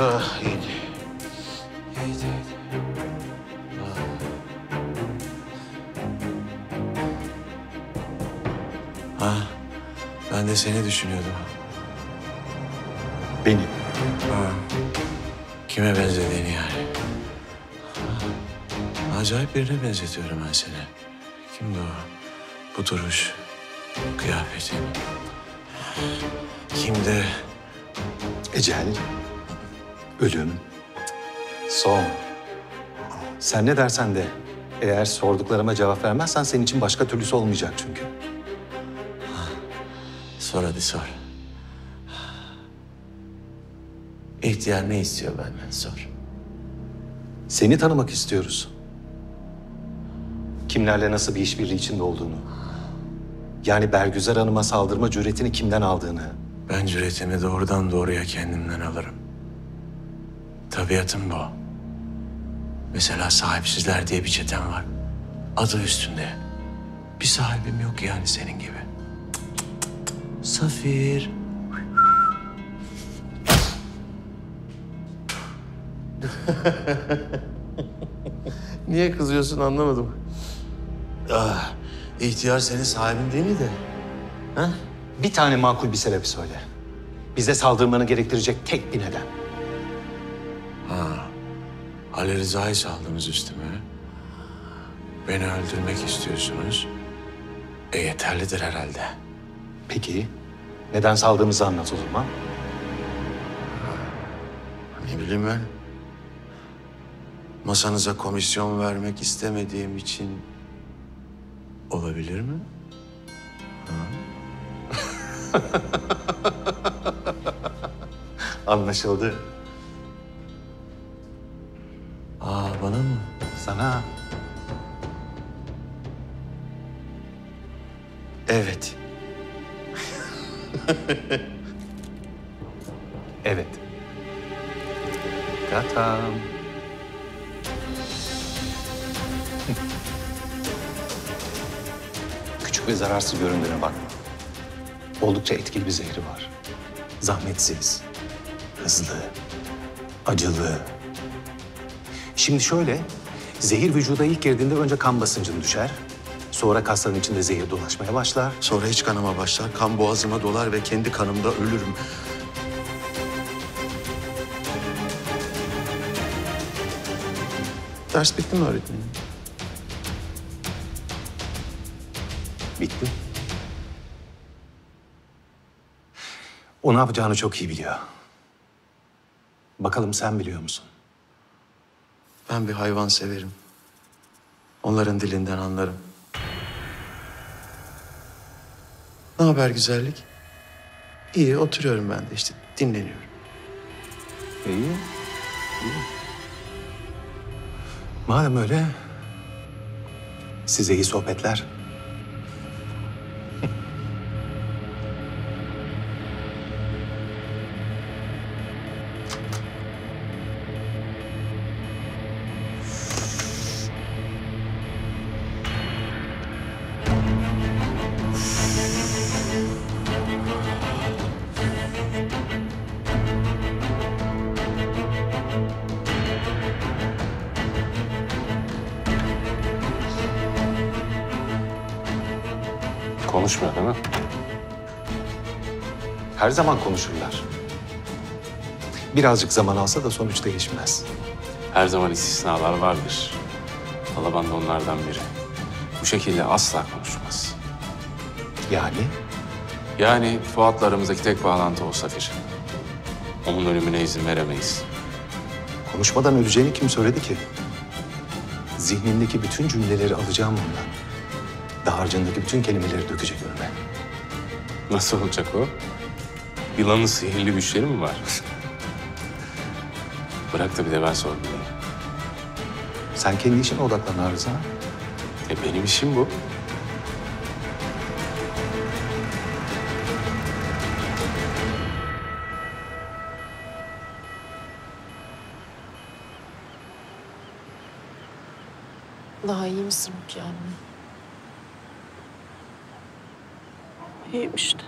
Ah, iyiydi. İyiydi. Ah. Ha, ben de seni düşünüyordum. Beni? Ha. Kime benzediğini yani. Ha. Acayip birine benzetiyorum ben seni. Kimdi o? Bu duruş, kıyafetin. Kimdi? Ecel. Ölüm. Son. Sen ne dersen de, eğer sorduklarıma cevap vermezsen senin için başka türlüsü olmayacak çünkü. Sor hadi sor. İhtiyar ne istiyor benden sor. Seni tanımak istiyoruz. Kimlerle nasıl bir işbirliği içinde olduğunu. Yani Bergüzar Hanım'a saldırma cüretini kimden aldığını. Ben cüretimi doğrudan doğruya kendimden alırım. Tabiatım bu. Mesela sahipsizler diye bir çetem var. Adı üstünde. Bir sahibim yok yani senin gibi. Safir. Niye kızıyorsun anlamadım. Ah, ihtiyar senin sahibin değil miydi? Ha? Bir tane makul bir sebep söyle. Bize saldırmanı gerektirecek tek bir neden. Ha, Ali Rıza'yı saldınız üstüme. Beni öldürmek istiyorsunuz. Yeterlidir herhalde. Peki, neden saldığımızı anlat o zaman. Ne bileyim ben. Masanıza komisyon vermek istemediğim için olabilir mi? Ha? Anlaşıldı. Aa, bana mı? Sana. Evet. Evet. Katam. Küçük ve zararsız göründüğüne bakma. Oldukça etkili bir zehri var. Zahmetsiz, hızlı, acılı. Şimdi şöyle, zehir vücuda ilk girdiğinde önce kan basıncını düşer. Sonra kasların içinde zehir dolaşmaya başlar. Sonra iç kanama başlar, kan boğazıma dolar ve kendi kanımda ölürüm. Ders bitti mi öğretmenim? Bitti. O ne yapacağını çok iyi biliyor. Bakalım sen biliyor musun? Ben bir hayvan severim. Onların dilinden anlarım. Ne haber güzellik? İyi, oturuyorum ben de işte, dinleniyorum. İyi, iyi. Madem öyle, size iyi sohbetler. Konuşmuyor değil mi? Her zaman konuşurlar. Birazcık zaman alsa da sonuç değişmez. Her zaman istisnalar vardır. Balaban da onlardan biri. Bu şekilde asla konuşmaz. Yani? Yani Fuat'la aramızdaki tek bağlantı o Safir. Onun ölümüne izin veremeyiz. Konuşmadan öleceğini kim söyledi ki? Zihnindeki bütün cümleleri alacağım ondan. Dağarcığındaki bütün kelimeleri dökecek önüme. Nasıl olacak o? Yılanın sihirli güçleri mi var? Bırak da bir de ben sorgulayayım. Sen kendi işine odaklan Rıza. Benim işim bu. Daha iyi misin Rukiye anne? İyiyim işte.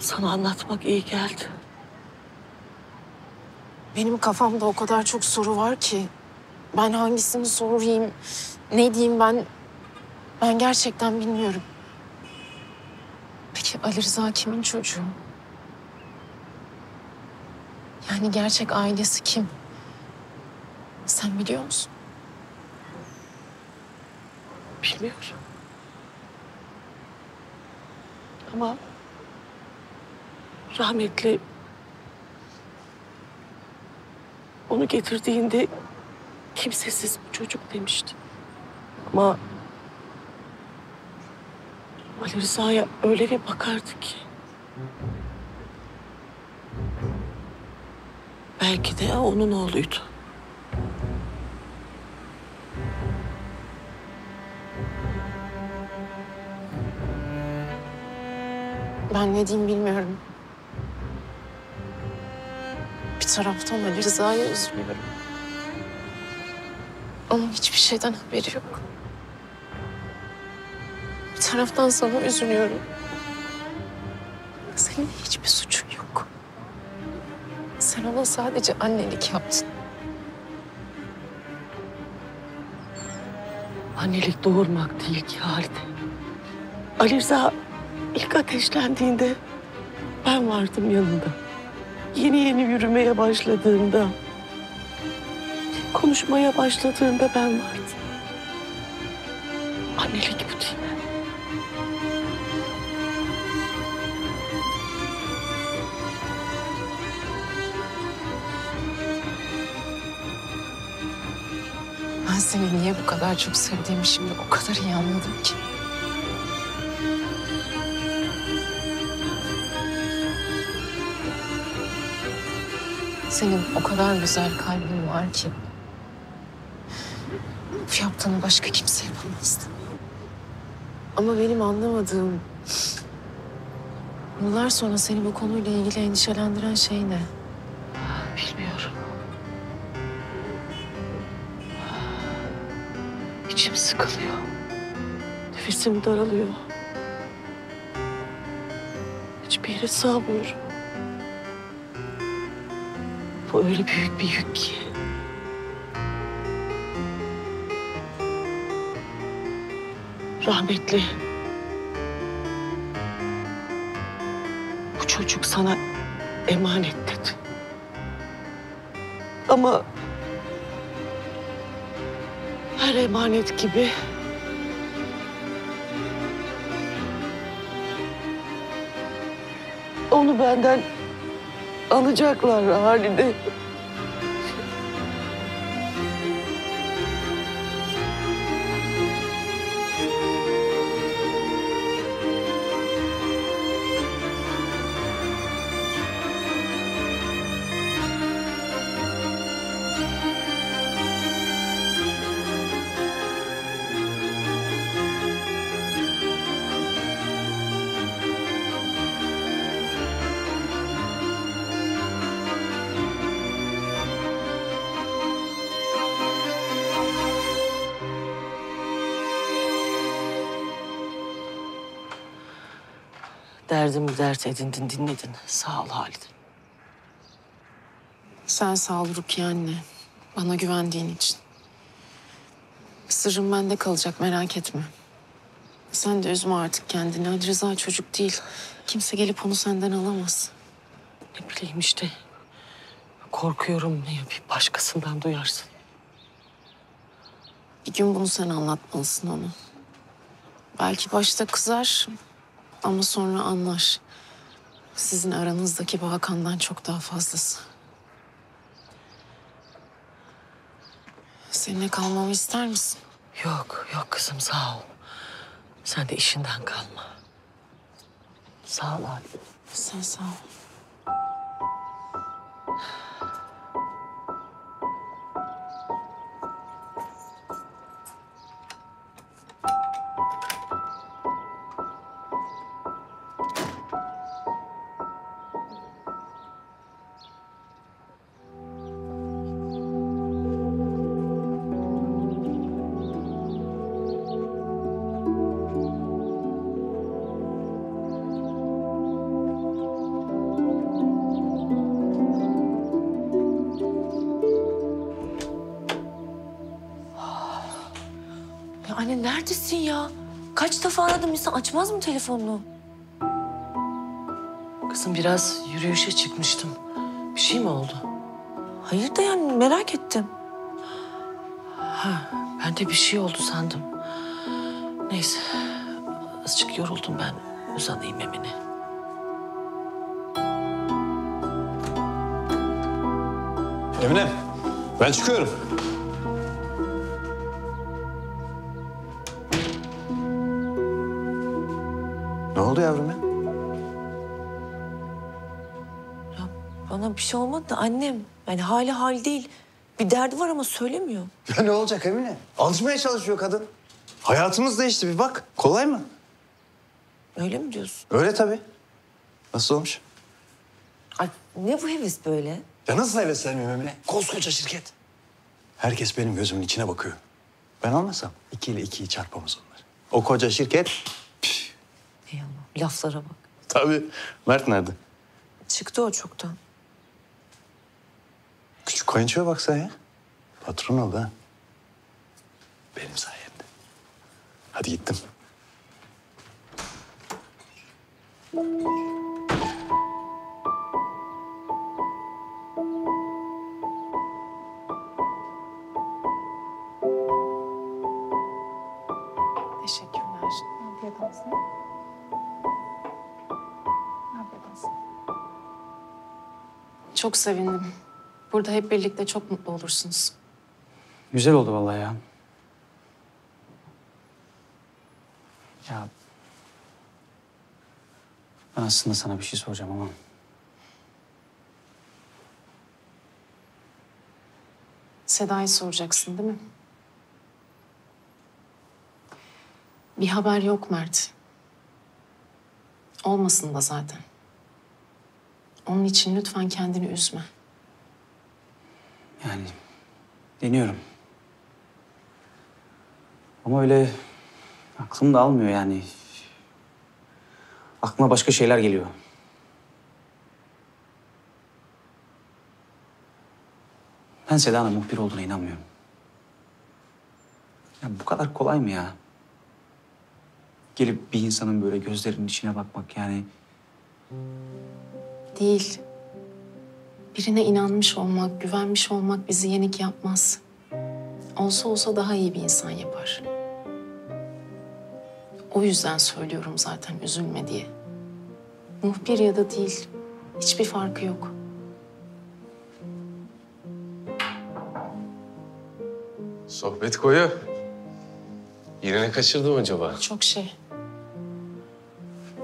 Sana anlatmak iyi geldi. Benim kafamda o kadar çok soru var ki. Ben hangisini sorayım, ne diyeyim ben gerçekten bilmiyorum. Peki Ali Rıza kimin çocuğu? Yani gerçek ailesi kim? Sen biliyor musun? Bilmiyorum. Ama rahmetli onu getirdiğinde kimsesiz bir çocuk demişti. Ama Ali Rıza'ya öyle bir bakardı ki. Belki de onun oğluydu. Ben ne diyeyim bilmiyorum. Bir taraftan Ali Rıza'ya üzülüyorum. Onun hiçbir şeyden haberi yok. Bir taraftan sana üzülüyorum. Senin hiçbir suçun yok. Sen ona sadece annelik yaptın. Annelik doğurmak değil ki Halide. Ali Rıza ilk ateşlendiğinde ben vardım yanında. Yeni yürümeye başladığında, konuşmaya başladığında ben vardım. Annelik bu değil. Ben seni niye bu kadar çok sevdiğimi şimdi o kadar iyi anladım ki. Senin o kadar güzel kalbin var ki. Bu yaptığını başka kimse yapamazdı. Ama benim anlamadığım... Yıllar sonra seni bu konuyla ilgili endişelendiren şey ne? Bilmiyorum. İçim sıkılıyor. Nefesim daralıyor. Hiçbir yere sığamıyorum. Bu öyle büyük bir yük ki. Rahmetli. Bu çocuk sana emanet dedi. Ama her emanet gibi onu benden alacaklar Halide. Derdimi dert edindin, dinledin. Sağ ol Halide. Sen sağ ol Rukiye anne. Bana güvendiğin için. Sırrım bende kalacak, merak etme. Sen de üzme artık kendini. Ali Rıza çocuk değil. Kimse gelip onu senden alamaz. Ne bileyim işte. Korkuyorum bir başkasından duyarsın. Bir gün bunu sen anlatmalısın ona. Belki başta kızar... Ama sonra anlar. Sizin aranızdaki bağ kandan çok daha fazlası. Seninle kalmamı ister misin? Yok kızım sağ ol. Sen de işinden kalma. Sağ ol abi. Sen sağ ol. misin ya? Kaç defa aradım, insan açmaz mı telefonunu? Kızım biraz yürüyüşe çıkmıştım. Bir şey mi oldu? Hayır da yani merak ettim. Ha, ben de bir şey oldu sandım. Neyse, azıcık yoruldum ben. Uzanayım Emine. Emine, ben çıkıyorum. Ne oldu yavrum ya? Ya bana bir şey olmadı da annem. Yani hali hal değil. Bir derdi var ama söylemiyor. Ya ne olacak Emine? Alışmaya çalışıyor kadın. Hayatımız değişti bir bak. Kolay mı? Öyle mi diyorsun? Öyle tabii. Nasıl olmuş? Ay ne bu heves böyle? Ya nasıl heveslenmiyorum Emine? Koskoca şirket. Herkes benim gözümün içine bakıyor. Ben olmasam 2 ile 2'yi çarpamaz onlar. O koca şirket... Ey Allah, laflara bak. Tabii. Mert nerede? Çıktı o çoktan. Küçük kayınçoya bak sen ya. Patron oldu ha. Benim sayemde. Hadi gittim. Çok sevindim. Burada hep birlikte çok mutlu olursunuz. Güzel oldu vallahi ya. Ya... Ben aslında sana bir şey soracağım ama... Seda'yı soracaksın değil mi? Bir haber yok Mert. Olmasın da zaten. Onun için lütfen kendini üzme. Yani deniyorum. Ama öyle aklım da almıyor yani. Aklıma başka şeyler geliyor. Ben Seda'nın muhbir olduğuna inanmıyorum. Ya bu kadar kolay mı ya? Gelip bir insanın böyle gözlerinin içine bakmak yani... Değil. Birine inanmış olmak, güvenmiş olmak bizi yenik yapmaz. Olsa olsa daha iyi bir insan yapar. O yüzden söylüyorum zaten üzülme diye. Muhbir ya da değil, hiçbir farkı yok. Sohbet koyu. Yerine kaçırdım acaba? Çok şey.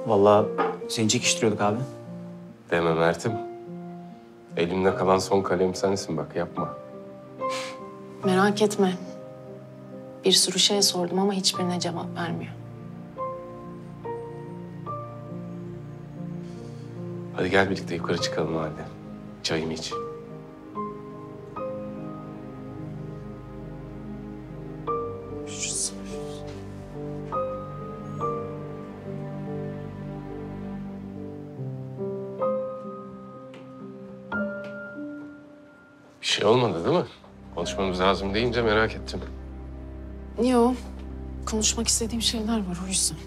Vallahi seni çekiştiriyorduk abi. Deme Mert'im. Elimde kalan son kalem sensin bak, yapma. Merak etme. Bir sürü şey sordum ama hiçbirine cevap vermiyor. Hadi gel birlikte yukarı çıkalım halde. Çayımı iç. Olmadı değil mi? Konuşmamız lazım deyince merak ettim. Yo. Konuşmak istediğim şeyler var o yüzden.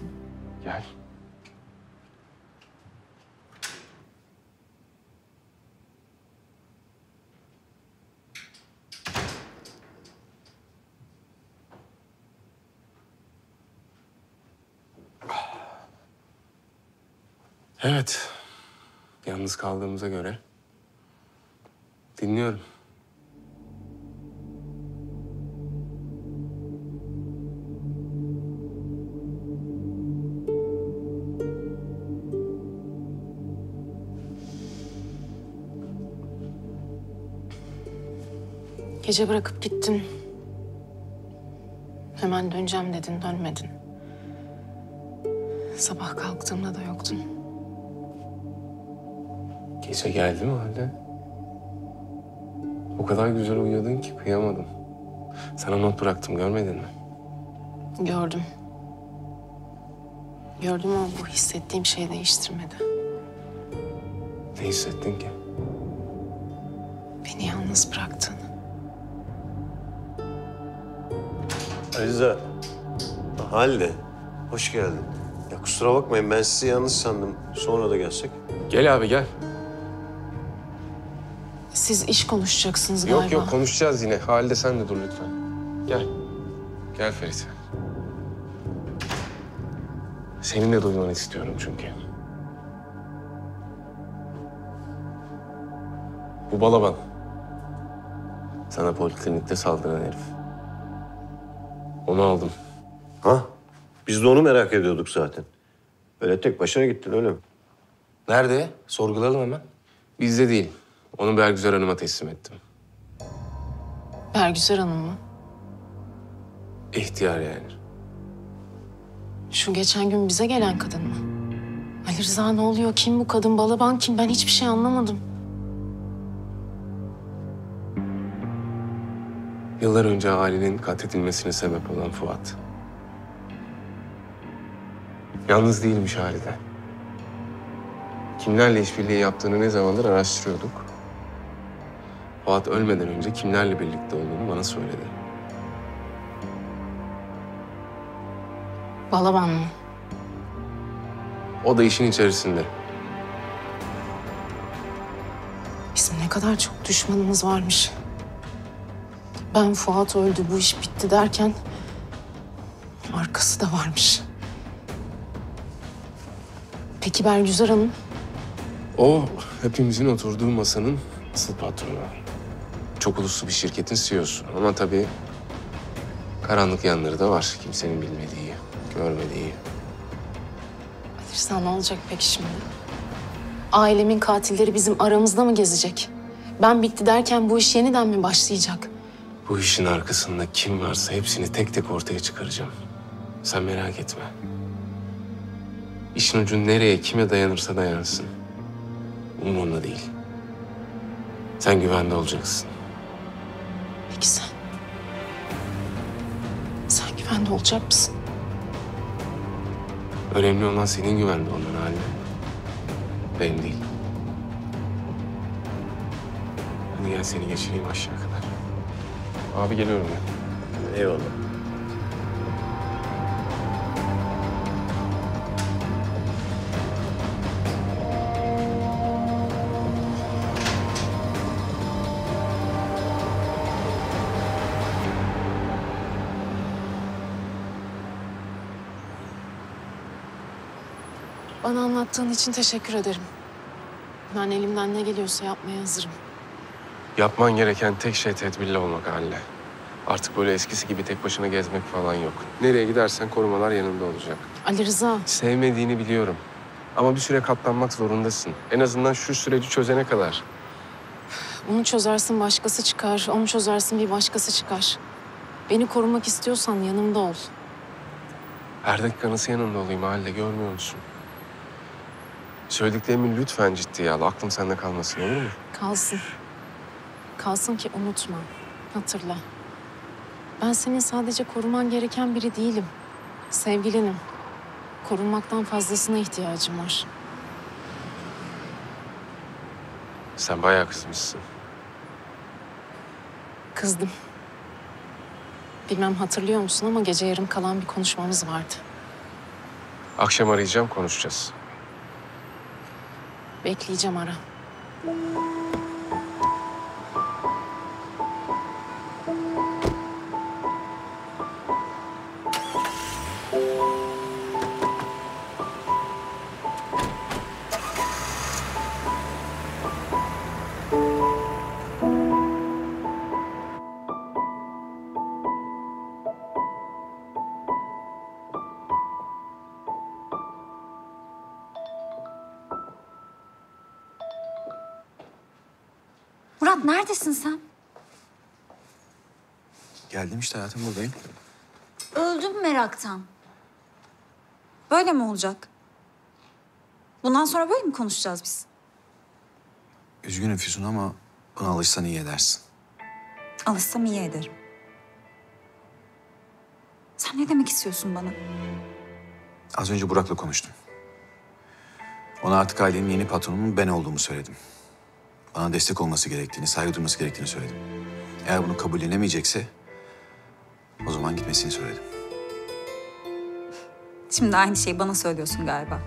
Gel. Evet. Yalnız kaldığımıza göre dinliyorum. Gece bırakıp gittin. Hemen döneceğim dedin, dönmedin. Sabah kalktığımda da yoktun. Gece geldi mi halde? O kadar güzel uyuyordun ki kıyamadım. Sana not bıraktım, görmedin mi? Gördüm. Gördüm ama bu hissettiğim şeyi değiştirmedi. Ne hissettin ki? Beni yalnız bıraktığını. Ali Rıza, bak Halide, hoş geldin. Ya kusura bakmayın, ben sizi yalnız sandım. Sonra da gelsek. Gel abi, gel. Siz iş konuşacaksınız galiba. Yok yok, konuşacağız yine. Halide sen de dur lütfen. Gel. Gel Ferit. Senin de duymanı istiyorum çünkü. Bu Balaban. Sana poliklinikte saldıran herif. Onu aldım. Ha? Biz de onu merak ediyorduk zaten. Öyle tek başına gittin öyle mi? Nerede? Sorgulayalım hemen. Bizde değil. Onu Bergüzar Hanım'a teslim ettim. Bergüzar Hanım mı? İhtiyar yani. Şu geçen gün bize gelen kadın mı? Ali Rıza ne oluyor? Kim bu kadın? Balaban kim? Ben hiçbir şey anlamadım. Yıllar önce ailenin katledilmesine sebep olan Fuat. Yalnız değilmiş Halide. Kimlerle işbirliği yaptığını ne zamandır araştırıyorduk. Fuat ölmeden önce kimlerle birlikte olduğunu bana söyledi. Balaban mı? O da işin içerisinde. Bizim ne kadar çok düşmanımız varmış. Ben Fuat öldü, bu iş bitti derken arkası da varmış. Peki Bergüzar Hanım? O hepimizin oturduğu masanın asıl patronu. Çok uluslu bir şirketin CEO'su ama tabii karanlık yanları da var. Kimsenin bilmediği, görmediği. Alırsan ne olacak peki şimdi? Ailemin katilleri bizim aramızda mı gezecek? Ben bitti derken bu iş yeniden mi başlayacak? Bu işin arkasında kim varsa hepsini tek tek ortaya çıkaracağım. Sen merak etme. İşin ucu nereye, kime dayanırsa dayansın. Umurumda değil. Sen güvende olacaksın. Peki sen? Sen güvende olacak mısın? Önemli olan senin güvende olman Halide. Benim değil. Hadi gel seni geçireyim aşağı kadar. Abi geliyorum ya. Eyvallah. Bana anlattığın için teşekkür ederim. Ben elimden ne geliyorsa yapmaya hazırım. Yapman gereken tek şey tedbirli olmak Halide. Artık böyle eskisi gibi tek başına gezmek falan yok. Nereye gidersen korumalar yanında olacak. Ali Rıza. Sevmediğini biliyorum. Ama bir süre katlanmak zorundasın. En azından şu süreci çözene kadar. Onu çözersin başkası çıkar, onu çözersin bir başkası çıkar. Beni korumak istiyorsan yanımda ol. Her dakika nasıl yanında olayım Halide, görmüyor musun? Söylediklerimi lütfen ciddiye al. Aklım sende kalmasın, olur mu? Kalsın. Kalsın ki unutma, hatırla. Ben senin sadece koruman gereken biri değilim. Sevgilinim. Korunmaktan fazlasına ihtiyacım var. Sen bayağı kızmışsın. Kızdım. Bilmem hatırlıyor musun ama gece yarım kalan bir konuşmamız vardı. Akşam arayacağım, konuşacağız. Bekleyeceğim, ara. Murat neredesin sen? Geldim işte hayatım, buradayım. Öldüm meraktan. Böyle mi olacak? Bundan sonra böyle mi konuşacağız biz? Üzgünüm Füsun ama buna alışsan iyi edersin. Alışsam iyi ederim. Sen ne demek istiyorsun bana? Az önce Burak'la konuştum. Ona artık ailenin yeni patronunun ben olduğumu söyledim. Bana destek olması gerektiğini, saygı duyması gerektiğini söyledim. Eğer bunu kabullenemeyecekse o zaman gitmesini söyledim. Şimdi aynı şeyi bana söylüyorsun galiba.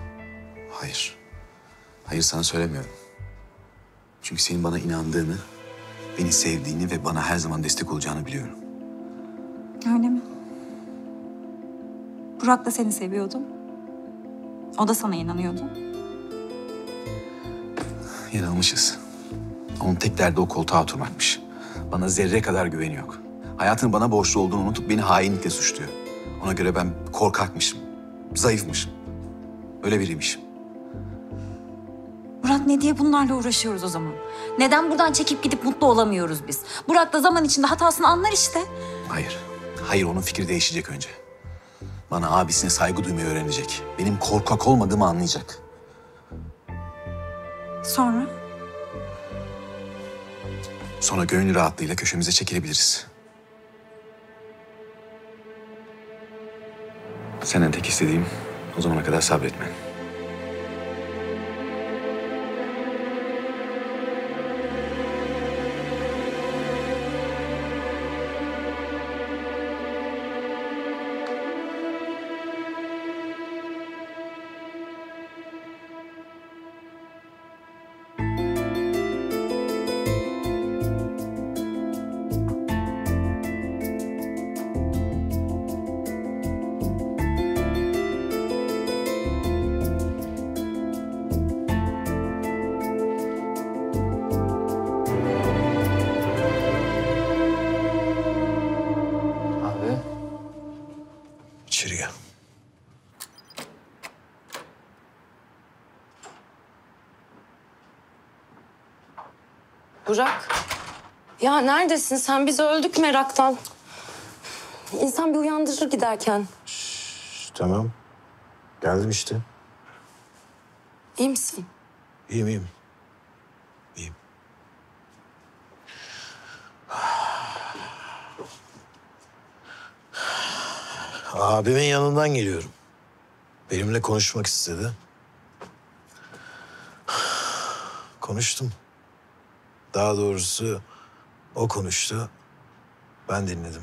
Hayır. Hayır, sana söylemiyorum. Çünkü senin bana inandığını, beni sevdiğini ve bana her zaman destek olacağını biliyorum. Öyle mi? Burak da seni seviyordu. O da sana inanıyordu. Yanılmışız. Onun tek derdi o koltuğa oturmakmış. Bana zerre kadar güveni yok. Hayatının bana borçlu olduğunu unutup beni hainlikle suçluyor. Ona göre ben korkakmışım, zayıfmışım. Öyle biriymişim. Burak, ne diye bunlarla uğraşıyoruz o zaman? Neden buradan çekip gidip mutlu olamıyoruz biz? Burak da zaman içinde hatasını anlar işte. Hayır, hayır, onun fikri değişecek önce. Bana abisine saygı duymayı öğrenecek. Benim korkak olmadığımı anlayacak. Sonra? Sonra gönül rahatlığıyla köşemize çekilebiliriz. Senden tek istediğim o zamana kadar sabretmen. Burak, ya neredesin sen? Biz öldük meraktan. İnsan bir uyandırır giderken. Şş, tamam. Geldim işte. İyi misin? İyiyim, iyiyim. İyiyim. Abimin yanından geliyorum. Benimle konuşmak istedi. Konuştum. Daha doğrusu o konuştu, ben dinledim.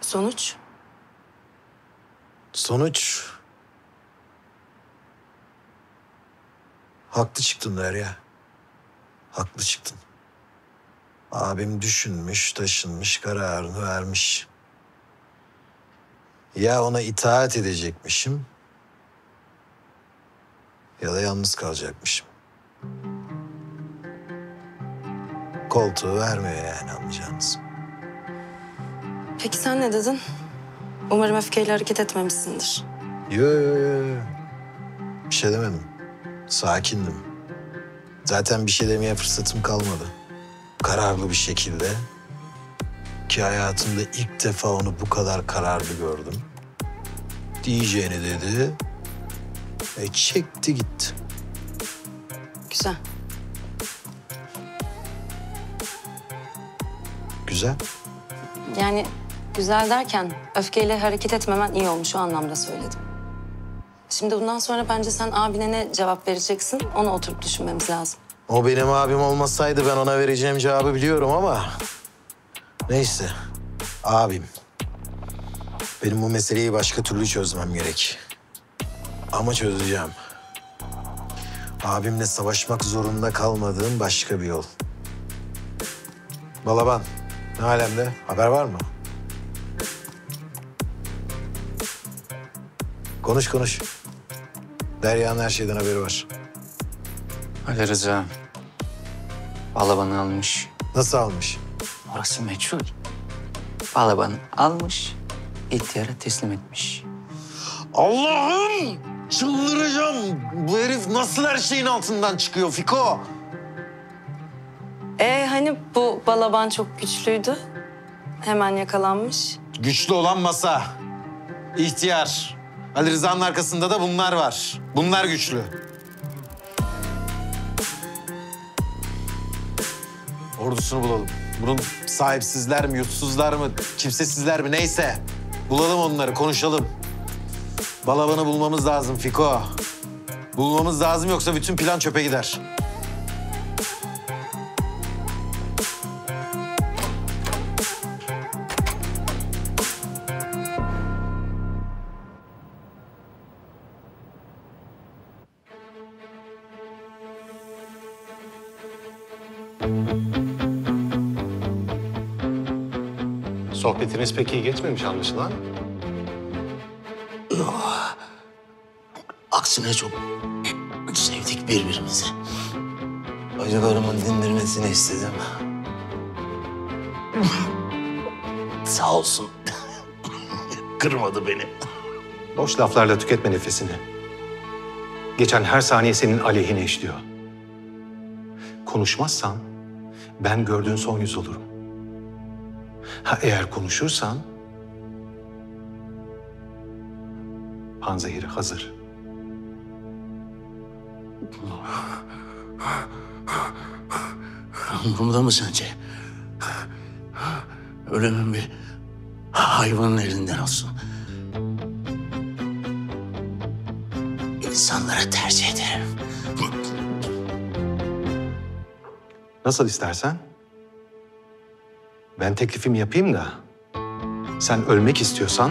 Sonuç? Sonuç? Haklı çıktın Derya. Haklı çıktın. Abim düşünmüş, taşınmış, kararını vermiş. Ya ona itaat edecekmişim ya da yalnız kalacakmışım. Koltuğu vermiyor yani, anlayacağınız. Peki sen ne dedin? Umarım öfkeyle hareket etmemişsindir. Yo. Bir şey demedim. Sakindim. Zaten bir şey demeye fırsatım kalmadı. Kararlı bir şekilde. Ki hayatımda ilk defa onu bu kadar kararlı gördüm. Diyeceğini dedi. Çekti gitti. Güzel. Güzel. Yani güzel derken öfkeyle hareket etmemen iyi olmuş, o anlamda söyledim. Şimdi bundan sonra bence sen abine ne cevap vereceksin, onu oturup düşünmemiz lazım. O benim abim olmasaydı ben ona vereceğim cevabı biliyorum ama... Neyse, abim. Benim bu meseleyi başka türlü çözmem gerek. Ama çözeceğim. Abimle savaşmak zorunda kalmadığım başka bir yol. Balaban. Ne alemde? Haber var mı? Konuş, konuş. Derya'nın her şeyden haberi var. Ali Rıza, Balaban'ı almış. Nasıl almış? Orası meçhul. Balaban'ı almış, ihtiyara teslim etmiş. Allah'ım! Çıldıracağım! Bu herif nasıl her şeyin altından çıkıyor Fiko? Hani bu Balaban çok güçlüydü. Hemen yakalanmış. Güçlü olan masa, ihtiyar. Ali Rıza'nın arkasında da bunlar var. Bunlar güçlü. Ordusunu bulalım. Bunun sahipsizler mi, yutsuzlar mı, kimsesizler mi neyse. Bulalım onları, konuşalım. Balaban'ı bulmamız lazım Fiko. Bulmamız lazım, yoksa bütün plan çöpe gider. Sohbetiniz pek iyi geçmemiş anlaşılan. Aksine çok sevdik birbirimizi. Acılarımın dindirmesini istedim. Sağ olsun. Kırmadı beni. Boş laflarla tüketme nefesini. Geçen her saniye senin aleyhine işliyor. Konuşmazsan ben gördüğün son yüz olurum. Ha eğer konuşursan panzehiri hazır. Umurumda mı sence? Ölümün bir hayvanın elinden olsun. İnsanlara tercih ederim. Nasıl istersen. Ben teklifimi yapayım da sen ölmek istiyorsan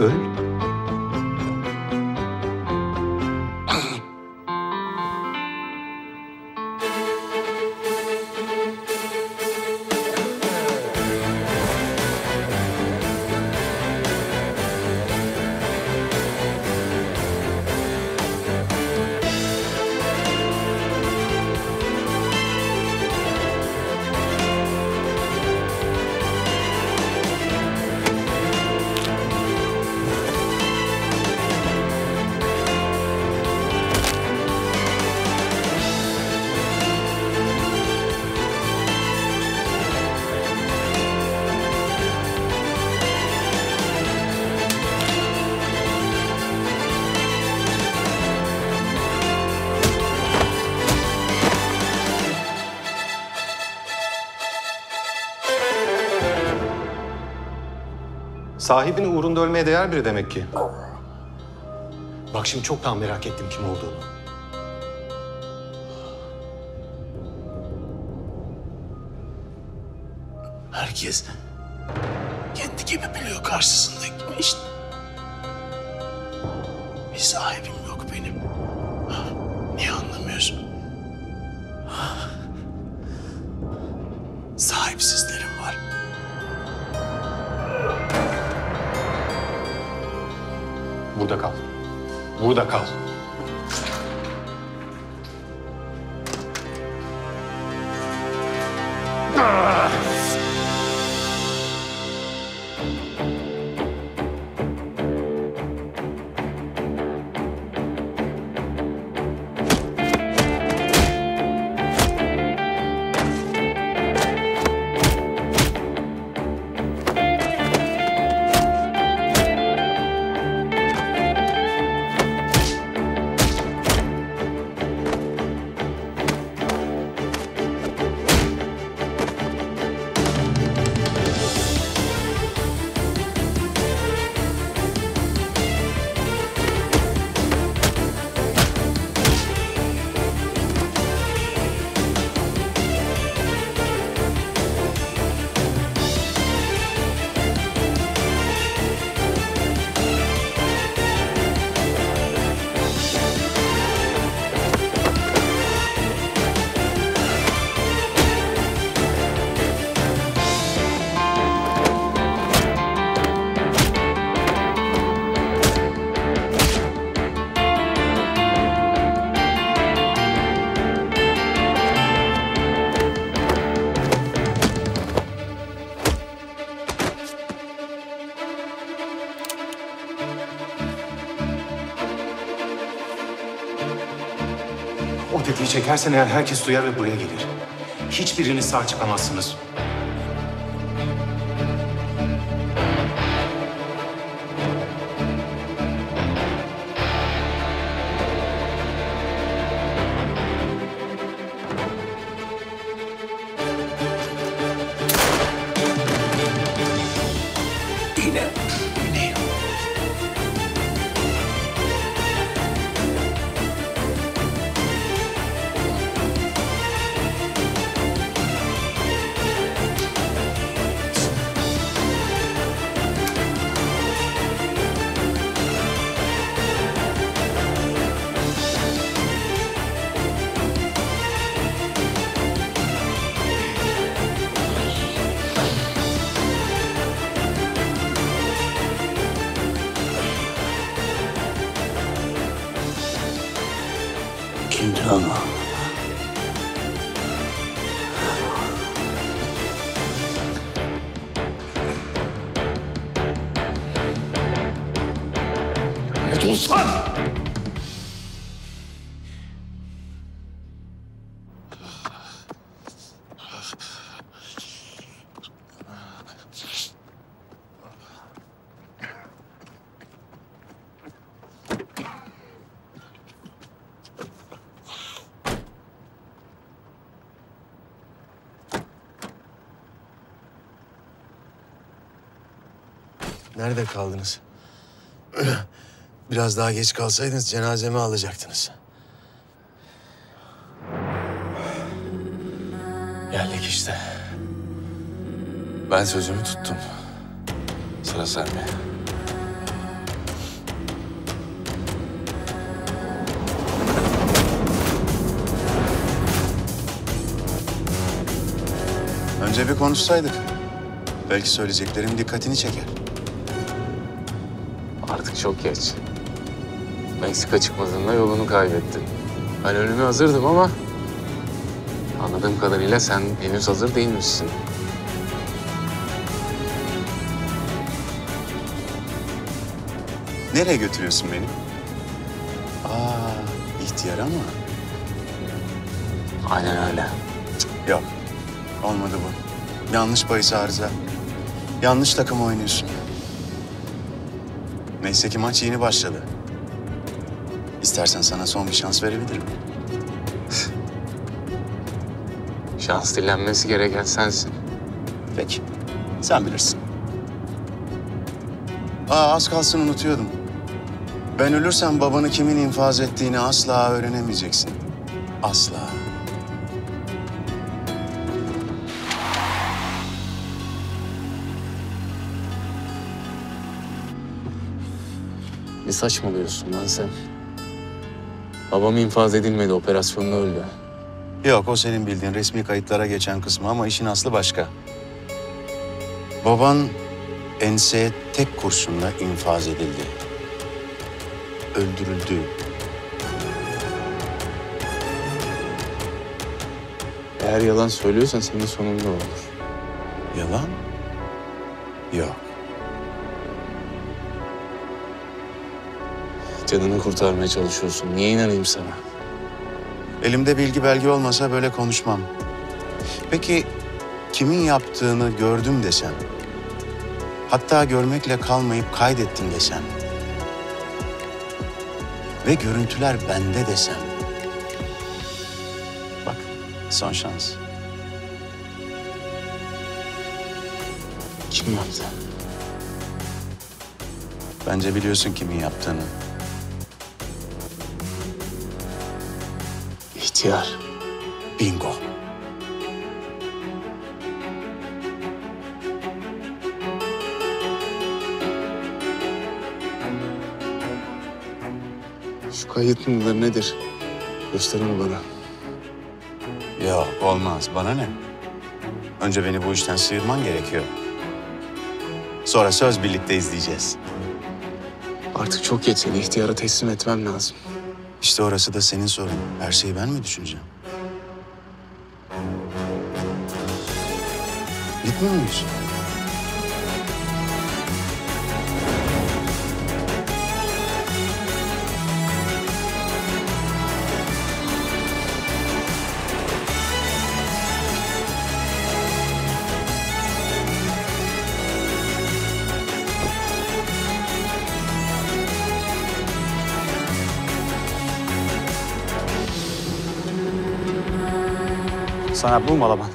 öl. Sahibinin uğrunda ölmeye değer biri demek ki. Bak şimdi çok daha merak ettim kim olduğunu. Herkes kendi gibi biliyor karşısındaki işte. Bir sahibim yok benim. Niye anlamıyorsun? Sahipsizlerim var. Burada kal. Burada kal. Çekersen eğer herkes duyar ve buraya gelir. Hiçbiriniz sağ çıkamazsınız. kimdir ama? Ne olsan? Nerede kaldınız? Biraz daha geç kalsaydınız cenazemi alacaktınız. Geldik işte. Ben sözümü tuttum. Sıra sende. Önce bir konuşsaydık. Belki söyleyeceklerim dikkatini çeker. Artık çok geç. Meksika çıkmadığında yolunu kaybettin. Ben ölüme hazırdım ama anladığım kadarıyla sen henüz hazır değilmişsin. Nereye götürüyorsun beni? İhtiyar ama. Aynen öyle. Cık, yok. Olmadı bu. Yanlış bahis arıza. Yanlış takım oynuyorsun. Neyse ki maç yeni başladı. İstersen sana son bir şans verebilirim. Şans dilenmesi gereken sensin. Peki, sen bilirsin. Az kalsın unutuyordum. Ben ölürsem babanı kimin infaz ettiğini asla öğrenemeyeceksin. Asla. Ne saçmalıyorsun lan sen? Babam infaz edilmedi, operasyonla öldü. Yok, o senin bildiğin resmi kayıtlara geçen kısmı ama işin aslı başka. Baban enseye tek kurşunla infaz edildi. Öldürüldü. Eğer yalan söylüyorsan senin sonun ne olur? Yalan? Yok. Canını kurtarmaya çalışıyorsun. Niye inanayım sana? Elimde bilgi belge olmasa böyle konuşmam. Peki kimin yaptığını gördüm desen, hatta görmekle kalmayıp kaydettim desen ve görüntüler bende desen. Bak, son şans. Kim yaptı? Bence biliyorsun kimin yaptığını. İhtiyar. Bingo. Şu kayıt mıdır nedir? Gösterin bana. Yok, olmaz. Bana ne? Önce beni bu işten sıyırman gerekiyor. Sonra söz birlikte izleyeceğiz. Artık çok geç, seni ihtiyara teslim etmem lazım. İşte orası da senin sorun. Her şeyi ben mi düşüneceğim? Gitmiyor muyuz? Sana bu Balaban.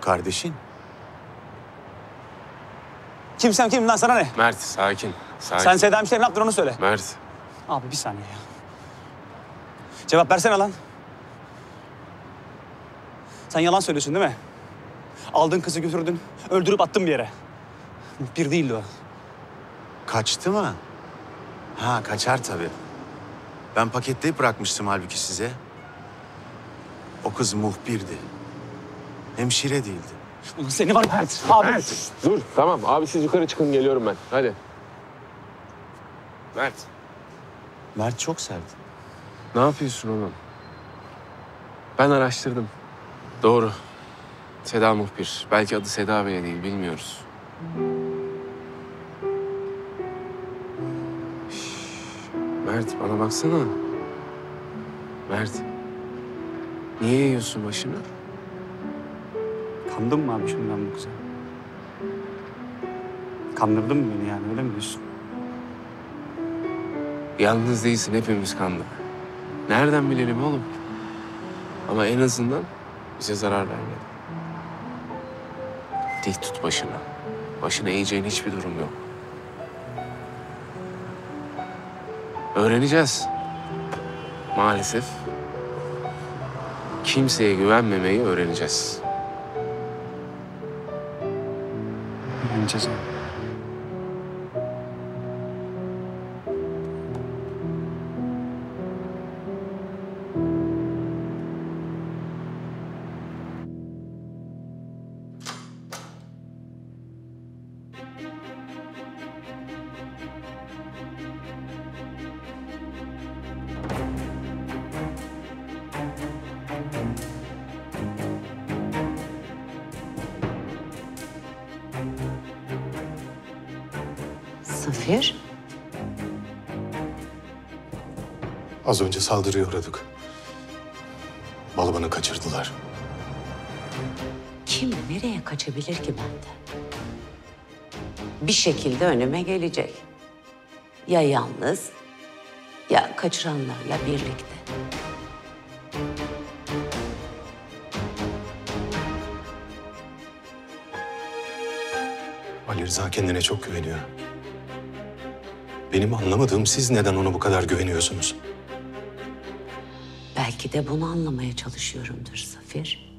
Kardeşin? Kimsem kim lan, sana ne? Mert, sakin. Sakin. Sen Seda hemşire ne yaptın onu söyle. Mert. Abi bir saniye ya. Cevap versene lan. Sen yalan söylüyorsun değil mi? Aldın kızı götürdün, öldürüp attın bir yere. Bir değildi o. Kaçtı mı? Ha, kaçar tabii. Ben paketleyip bırakmıştım halbuki size. O kız muhbirdi. Hemşire değildi. Ulan seni var Mert. Abi. Mert. Dur tamam abi, siz yukarı çıkın, geliyorum ben. Hadi. Mert. Mert çok sert. Ne yapıyorsun oğlum? Ben araştırdım. Doğru. Seda muhbir. Belki adı Seda bile değil, bilmiyoruz. Şşş, Mert, bana baksana. Mert, niye yiyorsun başını? Kandın mı abi şimdi ben bu kıza? Kandırdın mı beni yani, öyle mi diyorsun? Yalnız değilsin, hepimiz kandık. Nereden bilelim oğlum? Ama en azından bize zarar vermedi. Dik tut başına. Başına eğeceğin hiçbir durum yok. Öğreneceğiz. Maalesef kimseye güvenmemeyi öğreneceğiz. Öğreneceğiz abi. Safir? Az önce saldırıya uğradık. Balaban'ı kaçırdılar. Kim nereye kaçabilir ki benden? Bir şekilde önüme gelecek. Ya yalnız, ya kaçıranlarla birlikte. Ali Rıza kendine çok güveniyor. Benim anlamadığım siz neden ona bu kadar güveniyorsunuz? Belki de bunu anlamaya çalışıyorumdur Safir.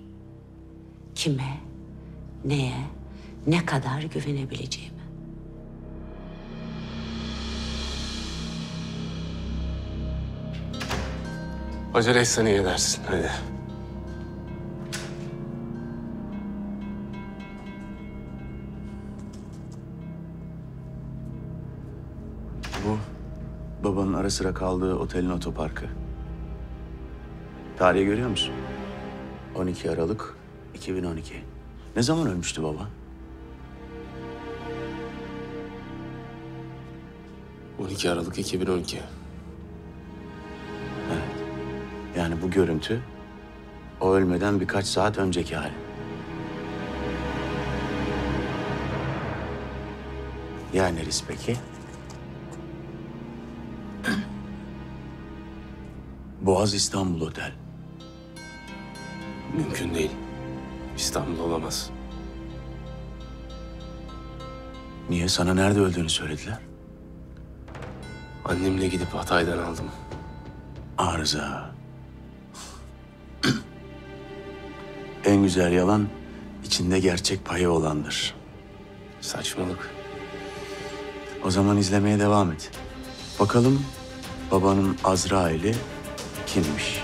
Kime, neye, ne kadar güvenebileceğimi. Acele etsen iyi edersin, hadi. Babanın ara sıra kaldığı otelin otoparkı. Tarihi görüyor musun? 12 Aralık 2012. Ne zaman ölmüştü baba? 12 Aralık 2012. Evet. Yani bu görüntü o ölmeden birkaç saat önceki hali. Yer neresi peki? Boğaz İstanbul Otel. Mümkün değil. İstanbul olamaz. Niye? Sana nerede öldüğünü söylediler? Annemle gidip Hatay'dan aldım. Arıza. En güzel yalan içinde gerçek payı olandır. Saçmalık. O zaman izlemeye devam et. Bakalım babanın Azrail'i kimmiş?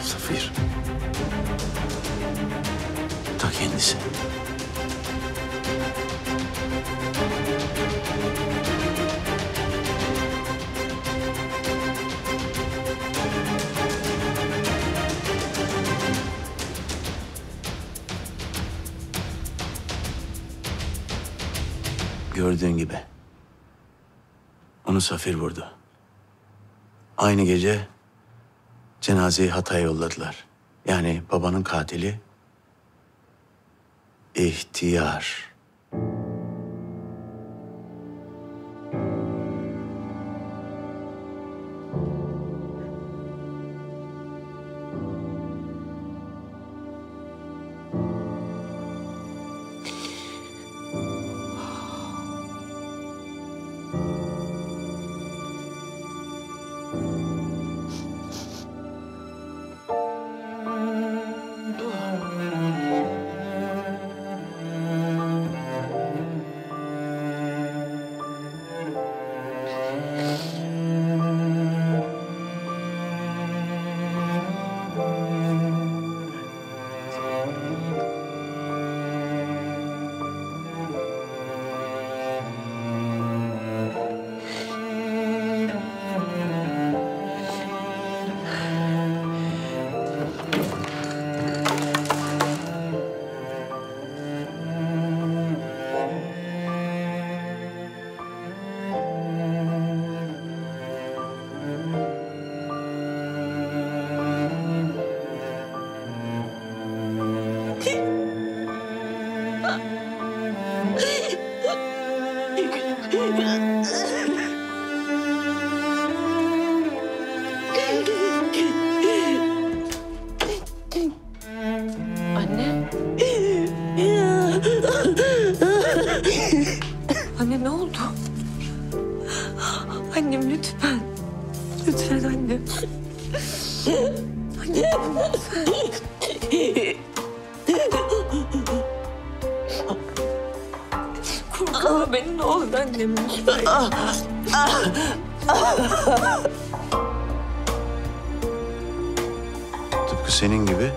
Safir. Ta kendisi. Gördüğün gibi. Onu Safir vurdu. Aynı gece cenazeyi Hatay'a yolladılar. Yani babanın katili ihtiyar. Anne ne oldu? Annem lütfen. Lütfen annem. Annem lütfen. Korkma benim, ne oldu annem lütfen. Tıpkı senin gibi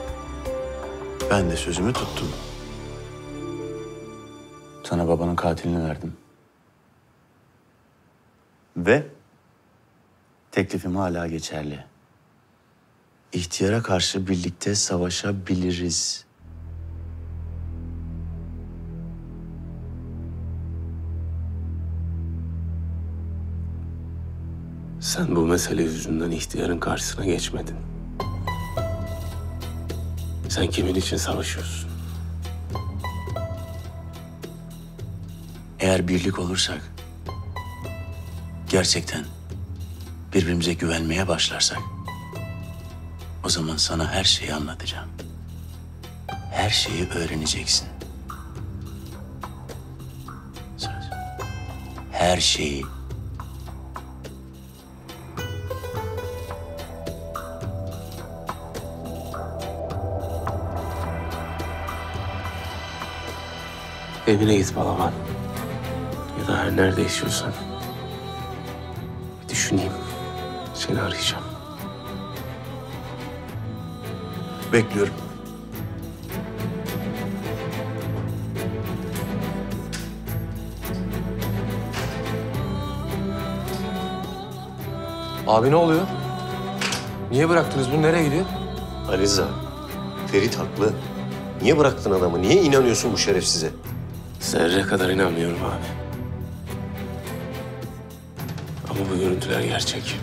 ben de sözümü tuttum. Sana babanın katilini verdim. Ve teklifim hala geçerli. İhtiyara karşı birlikte savaşabiliriz. Sen bu mesele yüzünden ihtiyarın karşısına geçmedin. Sen kimin için savaşıyorsun? Eğer birlik olursak, gerçekten birbirimize güvenmeye başlarsak, o zaman sana her şeyi anlatacağım. Her şeyi öğreneceksin. Söz. Her şeyi. Evine git Balaban. Ya da her nerede yaşıyorsan. Bir düşüneyim. Seni arayacağım. Bekliyorum. Abi ne oluyor? Niye bıraktınız bunu? Nereye gidiyor? Ali Rıza, Ferit haklı. Niye bıraktın adamı? Niye inanıyorsun bu şerefsize? Zerre kadar inanmıyorum abi. Ama bu görüntüler gerçek.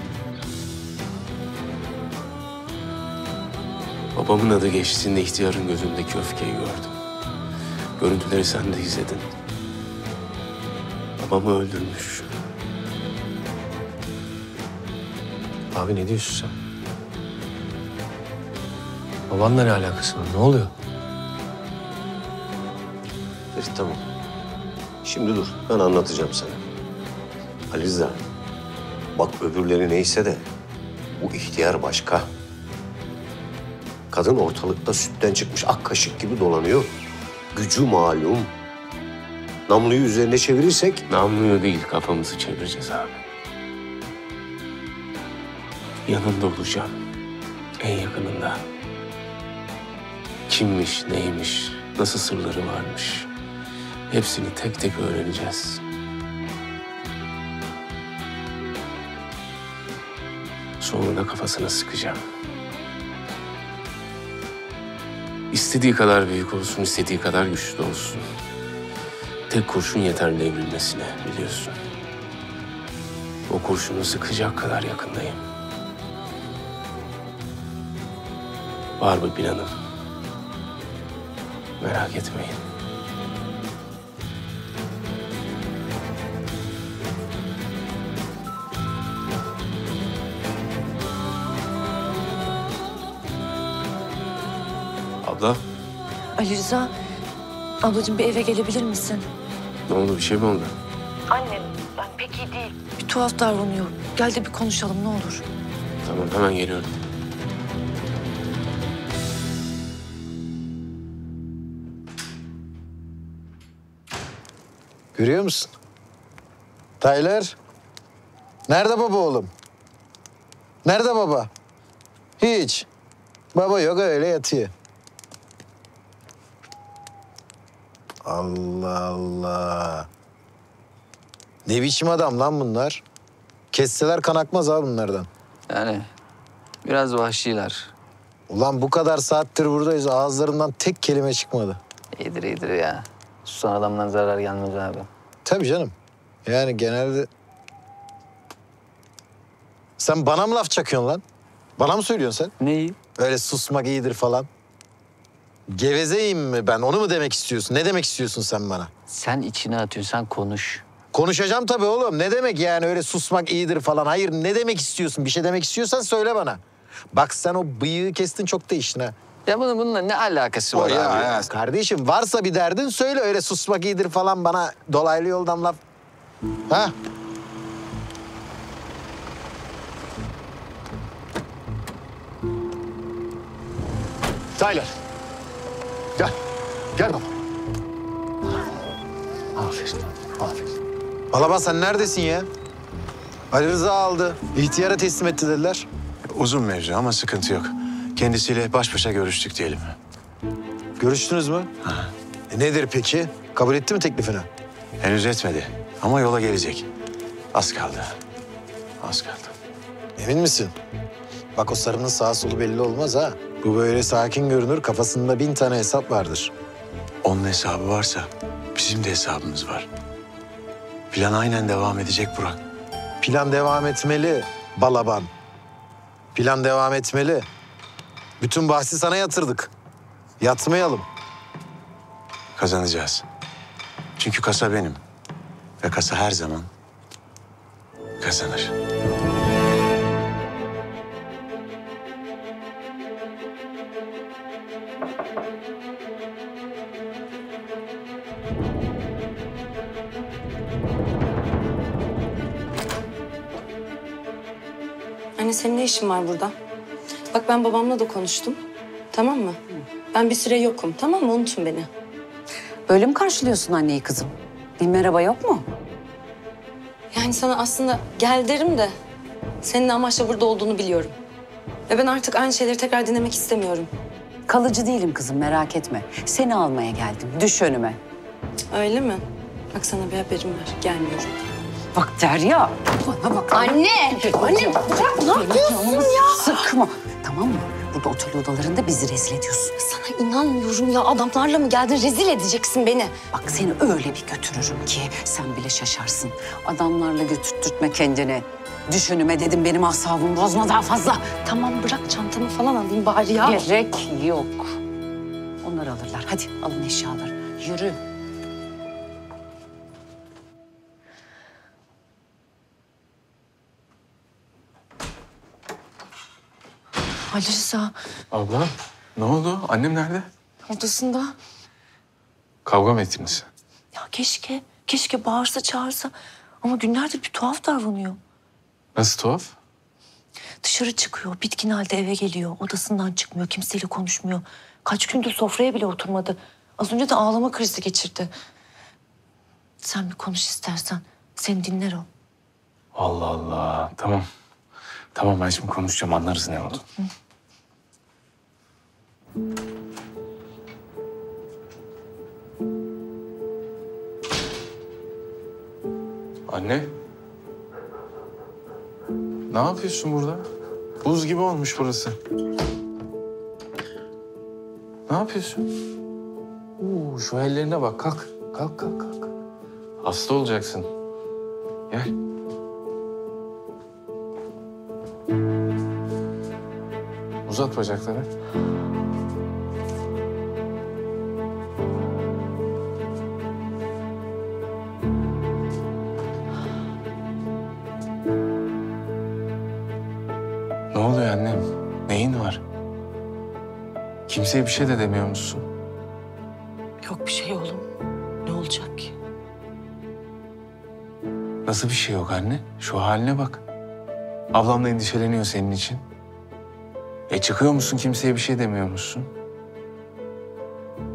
Babamın adı geçtiğinde ihtiyarın gözündeki öfkeyi gördüm. Görüntüleri sen de izledin. Babamı öldürmüş. Abi ne diyorsun sen? Babanla ne alakası var? Ne oluyor? Evet, tamam. Şimdi dur, ben anlatacağım sana. Ali Rıza, bak öbürleri neyse de bu ihtiyar başka. Kadın ortalıkta sütten çıkmış ak kaşık gibi dolanıyor. Gücü malum. Namluyu üzerine çevirirsek... Namluyu değil, kafamızı çevireceğiz abi. Yanında olacağım. En yakınında. Kimmiş, neymiş, nasıl sırları varmış. Hepsini tek tek öğreneceğiz. Sonunda kafasına sıkacağım. İstediği kadar büyük olsun, istediği kadar güçlü olsun. Tek kurşun yeterli devrilmesine, biliyorsun. O kurşunu sıkacak kadar yakındayım. Var mı planım? Merak etmeyin. Abla. Ali Rıza, ablacığım bir eve gelebilir misin? Ne oldu, bir şey mi oldu? Annem, ben pek iyi değil. Bir tuhaf davranıyor. Gel de bir konuşalım, ne olur. Tamam, hemen geliyorum. Görüyor musun? Tyler, nerede baba oğlum? Nerede baba? Hiç. Baba yok, öyle yatıyor. Allah Allah. Ne biçim adam lan bunlar? Kesseler kan akmaz ha bunlardan. Yani biraz vahşiler. Ulan bu kadar saattir buradayız, ağızlarından tek kelime çıkmadı. İyidir iyidir ya. Susan adamdan zarar gelmez abi. Tabii canım. Yani genelde... Sen bana mı laf çakıyorsun lan? Bana mı söylüyorsun sen? Neyi? Öyle susmak iyidir falan. Gevezeyim mi ben? Onu mu demek istiyorsun? Ne demek istiyorsun sen bana? Sen içine atıyorsun, sen konuş. Konuşacağım tabii oğlum. Ne demek yani öyle susmak iyidir falan? Hayır, ne demek istiyorsun? Bir şey demek istiyorsan söyle bana. Bak sen o bıyığı kestin, çok değiştin ha. Ya bunun bununla ne alakası var ya? Kardeşim varsa bir derdin söyle, öyle susmak iyidir falan bana dolaylı yoldan laf. Ha? Tyler. Gel. Gel baba. Aferin. Aferin. Balaban sen neredesin ya? Ali Rıza aldı. İhtiyara teslim etti dediler. Uzun mevzu ama sıkıntı yok. Kendisiyle baş başa görüştük diyelim. Görüştünüz mü? Ha. Nedir peki? Kabul etti mi teklifini? Henüz etmedi. Ama yola gelecek. Az kaldı. Az kaldı. Emin misin? Bak o sarının sağ solu belli olmaz ha. Bu böyle sakin görünür. Kafasında 1000 tane hesap vardır. Onun hesabı varsa bizim de hesabımız var. Plan aynen devam edecek Burak. Plan devam etmeli Balaban. Plan devam etmeli. Bütün bahsi sana yatırdık. Yatmayalım. Kazanacağız. Çünkü kasa benim. Ve kasa her zaman kazanır. Anne senin ne işin var burada? Bak ben babamla da konuştum. Tamam mı? Ben bir süre yokum. Tamam mı? Unutun beni. Böyle mi karşılıyorsun anneyi kızım? Bir merhaba yok mu? Yani sana aslında gel derim de senin amaçla burada olduğunu biliyorum. Ve ben artık aynı şeyleri tekrar dinlemek istemiyorum. Kalıcı değilim kızım merak etme. Seni almaya geldim. Düş önüme. Öyle mi? Bak sana bir haberim var. Gelmiyorum. Bak Derya. Bana bak. Anne. Anne bırak ne yapıyorsun ya? Sıkma. Tamam mı? Burada otel odalarında bizi rezil ediyorsun. Sana inanmıyorum ya. Adamlarla mı geldin? Rezil edeceksin beni. Bak seni öyle bir götürürüm ki sen bile şaşarsın. Adamlarla götürtme kendini. Düş önüme dedim benim asabımı bozma daha fazla. Tamam bırak çantamı falan alayım bari ya. Gerek yok. Onlar alırlar. Hadi alın eşyaları. Yürü. Ali Rıza. Abla, ne oldu? Annem nerede? Odasında. Kavga mı ettiniz? Ya keşke bağırsa çağırsa. Ama günlerdir bir tuhaf davranıyor. Nasıl tuhaf? Dışarı çıkıyor, bitkin halde eve geliyor. Odasından çıkmıyor, kimseyle konuşmuyor. Kaç gündür sofraya bile oturmadı. Az önce de ağlama krizi geçirdi. Sen bir konuş istersen, seni dinler o. Allah Allah, tamam. Tamam ben şimdi konuşacağım, anlarız ne oldu. Hı. Anne. Ne yapıyorsun burada? Buz gibi olmuş burası. Ne yapıyorsun? Şu ellerine bak, kalk. Kalk. Hasta olacaksın. Gel. Uzat bacaklarını. Ne oluyor annem? Neyin var? Kimseye bir şey de demiyor musun? Yok bir şey oğlum. Ne olacak ki? Nasıl bir şey yok anne? Şu haline bak. Ablam da endişeleniyor senin için. Çıkıyor musun kimseye bir şey demiyor musun?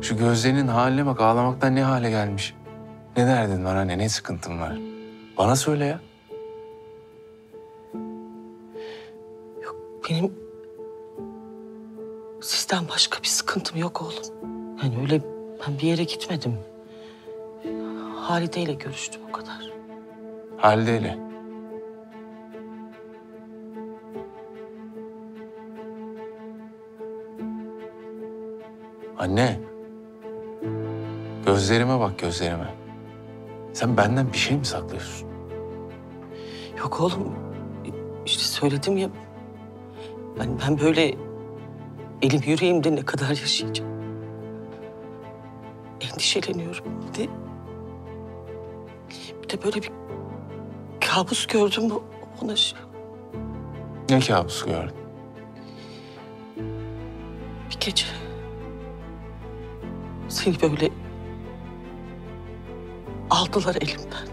Şu gözlerinin haline bak ağlamaktan ne hale gelmiş. Ne derdin var anne ne sıkıntın var? Bana söyle ya. Yok benim sizden başka bir sıkıntım yok oğlum. Yani öyle ben bir yere gitmedim. Halide ile görüştüm o kadar. Halide ile? Anne, gözlerime bak gözlerime. Sen benden bir şey mi saklıyorsun? Yok oğlum, işte söyledim ya. Ben böyle elim yüreğimde ne kadar yaşayacağım? Endişeleniyorum. Bir de böyle bir kabus gördüm ona. Ne kabus gördün? Bir gece. Seni böyle aldılar elimden.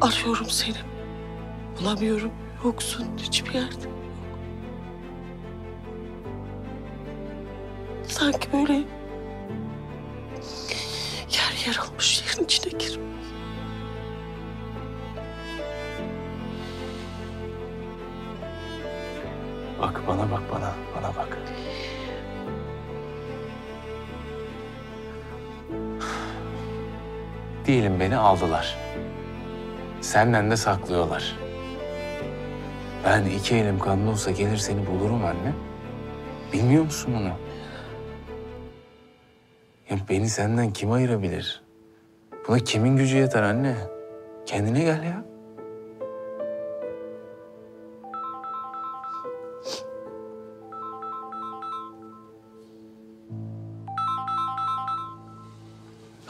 Arıyorum seni. Bulamıyorum. Yoksun. Hiçbir yerde yok. Sanki böyle yer almış, yerin içine girmiş. Bak bana, bak bana, bana bak. Diyelim beni aldılar. Senden de saklıyorlar. Ben iki elim kanlı olsa gelir seni bulurum anne. Bilmiyor musun bunu? Ya beni senden kim ayırabilir? Buna kimin gücü yeter anne? Kendine gel ya.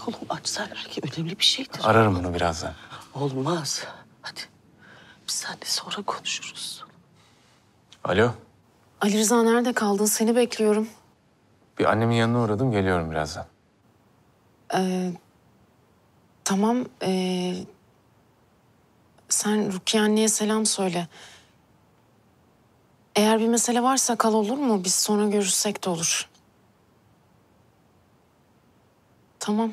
Oğlum açsan belki önemli bir şeydir. Ararım onu birazdan. Olmaz. Hadi. Biz seninle sonra konuşuruz. Alo. Ali Rıza nerede kaldın? Seni bekliyorum. Bir annemin yanına uğradım. Geliyorum birazdan. Tamam. Sen Rukiye anneye selam söyle. Eğer bir mesele varsa kal, olur mu? Biz sonra görüşsek de olur. Tamam.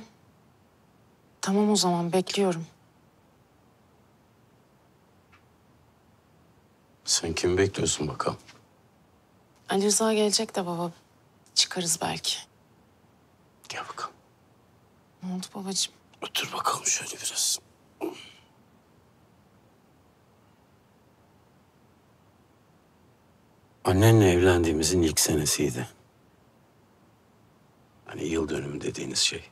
Tamam o zaman. Bekliyorum. Sen kimi bekliyorsun bakalım? Ali Rıza gelecek de baba. Çıkarız belki. Gel bakalım. Ne oldu babacığım? Otur bakalım şöyle biraz. Annenle evlendiğimizin ilk senesiydi. Hani yıl dönümü dediğiniz şey.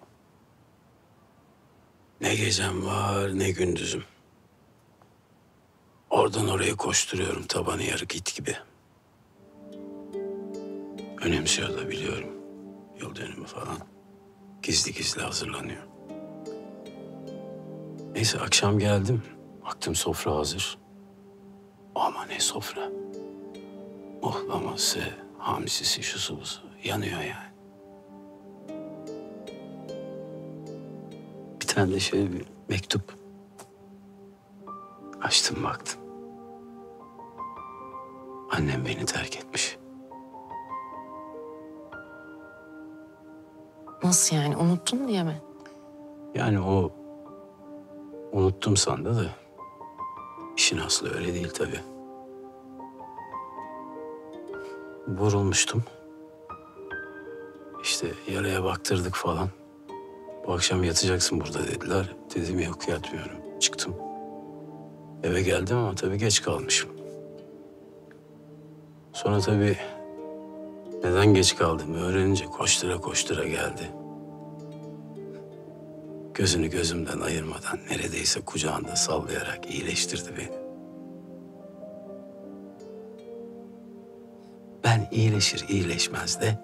Ne gecem var ne gündüzüm. Oradan oraya koşturuyorum tabanı yarık it gibi. Önemsiyor da biliyorum. Yıl dönümü falan. Gizli gizli hazırlanıyor. Neyse akşam geldim. Baktım sofra hazır. Ama ne sofra. Muhlaması, hamsisi, şusu busu. Yanıyor yani. Bir tane de şöyle bir mektup. Açtım baktım. Annem beni terk etmiş. Nasıl yani? Unuttun diye mi? Yani o unuttum sandı da işin aslı öyle değil tabii. Vurulmuştum. İşte yaraya baktırdık falan. Bu akşam yatacaksın burada dediler. Dedim yok yatmıyorum. Çıktım. Eve geldim ama tabii geç kalmışım. Sonra tabii neden geç kaldığımı öğrenince koştura koştura geldi. Gözünü gözümden ayırmadan neredeyse kucağında sallayarak iyileştirdi beni. Ben iyileşir iyileşmez de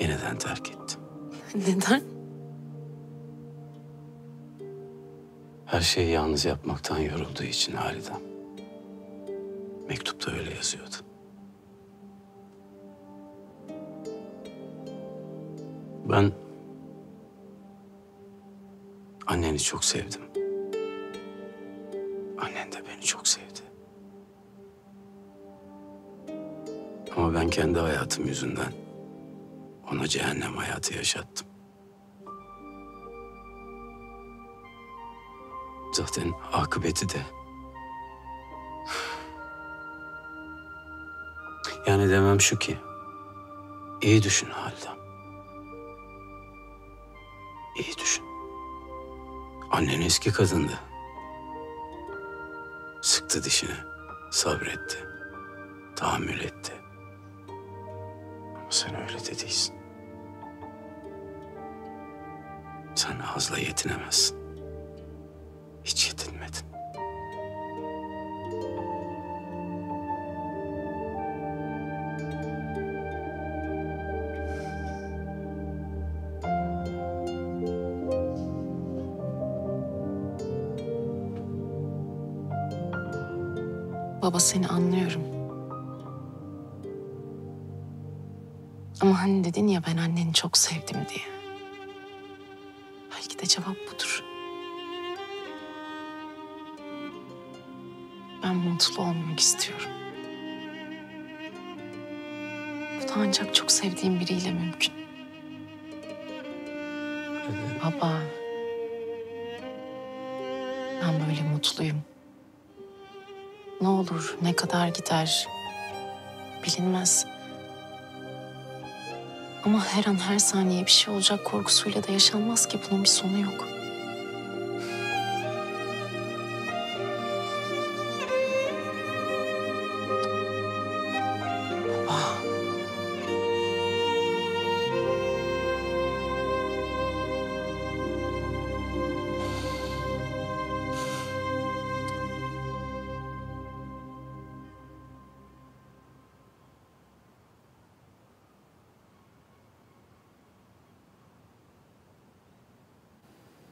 yeniden terk ettim. Neden? Her şeyi yalnız yapmaktan yorulduğu için Halide'm. Mektupta öyle yazıyordu. Ben anneni çok sevdim. Annen de beni çok sevdi. Ama ben kendi hayatım yüzünden ona cehennem hayatı yaşattım. Zaten akıbeti de... Yani demem şu ki... iyi düşün Halidem. İyi düşün. Annen eski kadındı. Sıktı dişine, sabretti, tahammül etti. Ama sen öyle de değilsin. Sen azla yetinemezsin. Hiç yetinmedin. Baba seni anlıyorum. Ama hani dedin ya ben anneni çok sevdim diye. Belki de cevap budur. Ben mutlu olmak istiyorum. Bu da ancak çok sevdiğim biriyle mümkün. Baba. Ben böyle mutluyum. Ne olur, ne kadar gider bilinmez. Ama her an, her saniye bir şey olacak korkusuyla da yaşanmaz ki. Bunun bir sonu yok.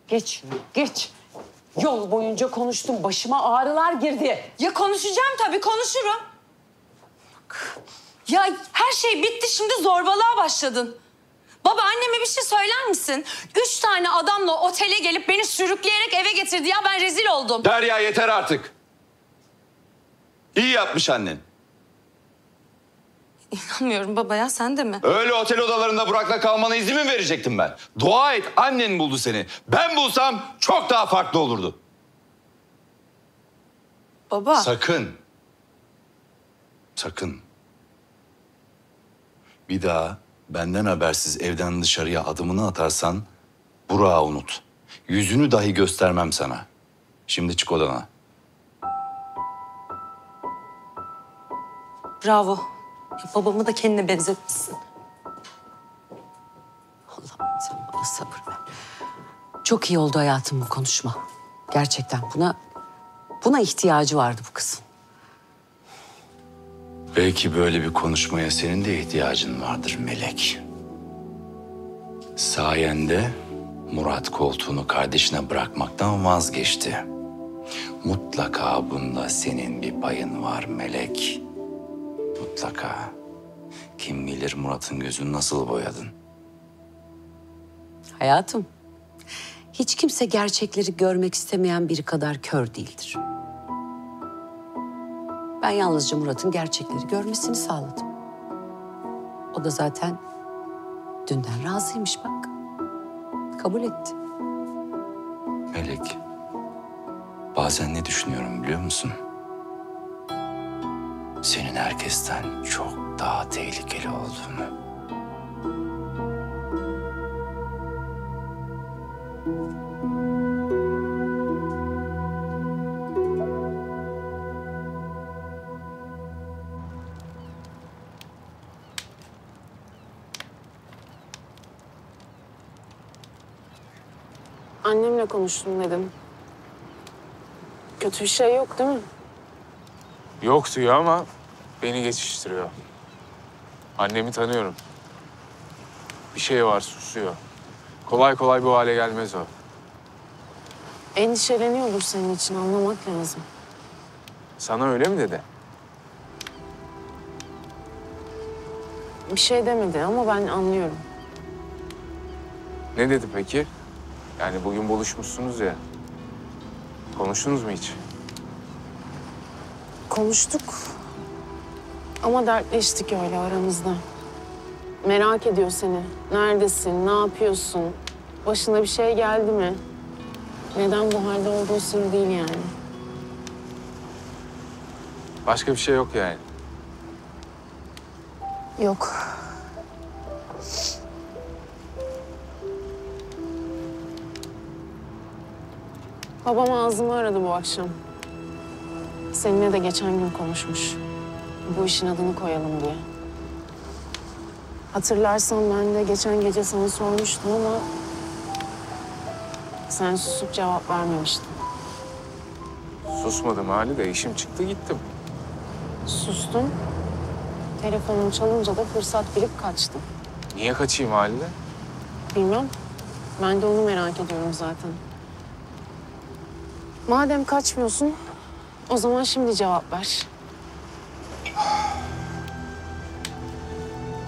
Geç, geç. Yol boyunca konuştum, başıma ağrılar girdi. Ya konuşacağım tabii, konuşurum. Bak. Ya her şey bitti, şimdi zorbalığa başladın. Baba, anneme bir şey söyler misin? 3 tane adamla otele gelip beni sürükleyerek eve getirdi ya, ben rezil oldum. Derya yeter artık. İyi yapmış annen. İnanmıyorum baba ya, sen de mi? Öyle otel odalarında Burak'la kalmana izin mi verecektim ben? Dua et, annen buldu seni. Ben bulsam çok daha farklı olurdu. Baba. Sakın. Sakın. Bir daha benden habersiz evden dışarıya adımını atarsan Burak'ı unut. Yüzünü dahi göstermem sana. Şimdi çık odana. Bravo. Ya babamı da kendine benzetmişsin. Allah'ım sen bana sabır ver. Çok iyi oldu hayatım bu konuşma. Gerçekten buna ihtiyacı vardı bu kızın. Belki böyle bir konuşmaya senin de ihtiyacın vardır Melek. Sayende Murat koltuğunu kardeşine bırakmaktan vazgeçti. Mutlaka bunda senin bir payın var Melek. Mutlaka. Kim bilir Murat'ın gözünü nasıl boyadın? Hayatım, hiç kimse gerçekleri görmek istemeyen biri kadar kör değildir. Ben yalnızca Murat'ın gerçekleri görmesini sağladım. O da zaten dünden razıymış bak. Kabul etti. Melek, bazen ne düşünüyorum biliyor musun? Senin herkesten çok daha tehlikeli olduğunu. Annemle konuştum dedim. Kötü bir şey yok değil mi? Yok diyor ama beni geçiştiriyor. Annemi tanıyorum. Bir şey var, susuyor. Kolay kolay bu hale gelmez o. Endişeleniyordur senin için, anlamak lazım. Sana öyle mi dedi? Bir şey demedi ama ben anlıyorum. Ne dedi peki? Yani bugün buluşmuşsunuz ya. Konuştunuz mu hiç? Konuştuk ama dertleştik öyle aramızda. Merak ediyor seni. Neredesin, ne yapıyorsun? Başına bir şey geldi mi? Neden bu halde olduğu sırrı değil yani. Başka bir şey yok yani. Yok. Babam ağzımı aradı bu akşam. Seninle de geçen gün konuşmuş. Bu işin adını koyalım diye. Hatırlarsan ben de geçen gece sana sormuştum ama sen susup cevap vermemiştin. Susmadım Halide, işim çıktı gittim. Sustum. Telefonum çalınca da fırsat bilip kaçtım. Niye kaçayım Halide? Bilmem. Ben de onu merak ediyorum zaten. Madem kaçmıyorsun, o zaman şimdi cevap ver.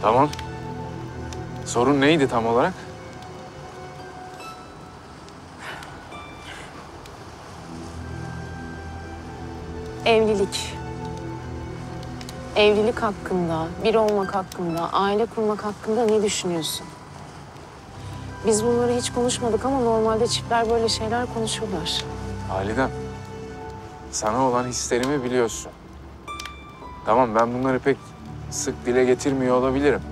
Tamam. Sorun neydi tam olarak? Evlilik. Evlilik hakkında, bir olmak hakkında, aile kurmak hakkında ne düşünüyorsun? Biz bunları hiç konuşmadık ama normalde çiftler böyle şeyler konuşurlar. Halidem, sana olan hislerimi biliyorsun. Tamam, ben bunları pek sık dile getirmiyor olabilirim.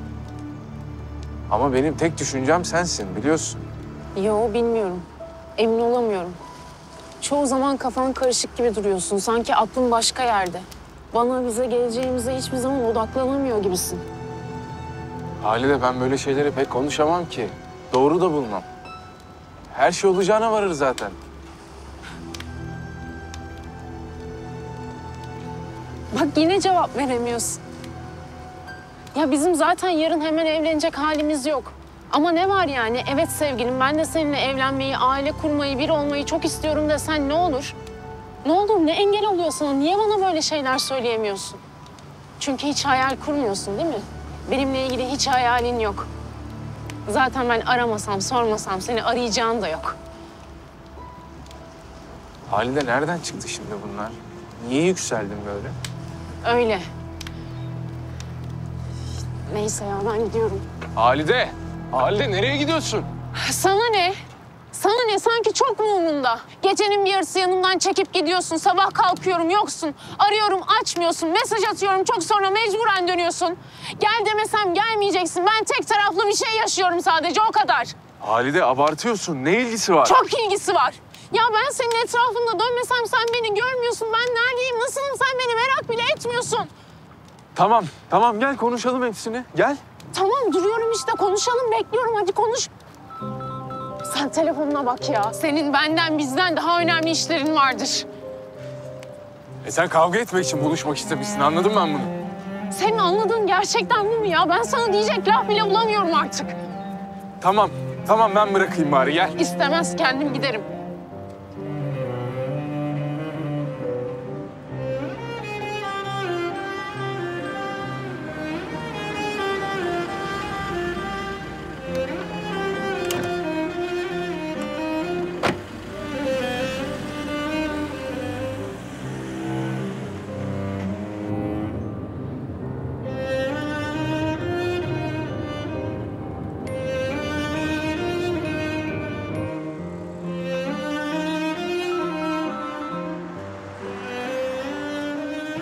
Ama benim tek düşüncem sensin, biliyorsun. Yo, bilmiyorum. Emin olamıyorum. Çoğu zaman kafan karışık gibi duruyorsun. Sanki aklın başka yerde. Bana, bize, geleceğimize hiçbir zaman odaklanamıyor gibisin. Halide, ben böyle şeyleri pek konuşamam ki. Doğru da bulmam. Her şey olacağına varır zaten. Bak, yine cevap veremiyorsun. Ya bizim zaten yarın hemen evlenecek halimiz yok. Ama ne var yani? Evet sevgilim, ben de seninle evlenmeyi, aile kurmayı, bir olmayı çok istiyorum desen ne olur? Ne olur, ne engel oluyor sana? Niye bana böyle şeyler söyleyemiyorsun? Çünkü hiç hayal kurmuyorsun, değil mi? Benimle ilgili hiç hayalin yok. Zaten ben aramasam, sormasam seni arayacağın da yok. Halide, nereden çıktı şimdi bunlar? Niye yükseldin böyle? Öyle. Neyse ya, ben gidiyorum. Halide! Halide, nereye gidiyorsun? Sana ne? Sana ne? Sanki çok mu umurunda? Gecenin bir yarısı yanımdan çekip gidiyorsun. Sabah kalkıyorum, yoksun. Arıyorum, açmıyorsun. Mesaj atıyorum, çok sonra mecburen dönüyorsun. Gel demesem gelmeyeceksin. Ben tek taraflı bir şey yaşıyorum sadece, o kadar. Halide, abartıyorsun. Ne ilgisi var? Çok ilgisi var. Ya ben senin etrafında dönmesem sen beni görmüyorsun. Ben neredeyim, nasılım, sen beni merak bile etmiyorsun. Tamam, tamam. Gel konuşalım hepsini. Gel. Tamam, duruyorum işte. Konuşalım, bekliyorum. Hadi konuş. Sen telefonuna bak ya. Senin benden, bizden daha önemli işlerin vardır. Sen kavga etmek için buluşmak istemişsin. Anladım ben bunu. Senin anladığın gerçekten bu mu ya? Ben sana diyecek laf bile bulamıyorum artık. Tamam, tamam. Ben bırakayım bari. Gel. İstemez. Kendim giderim.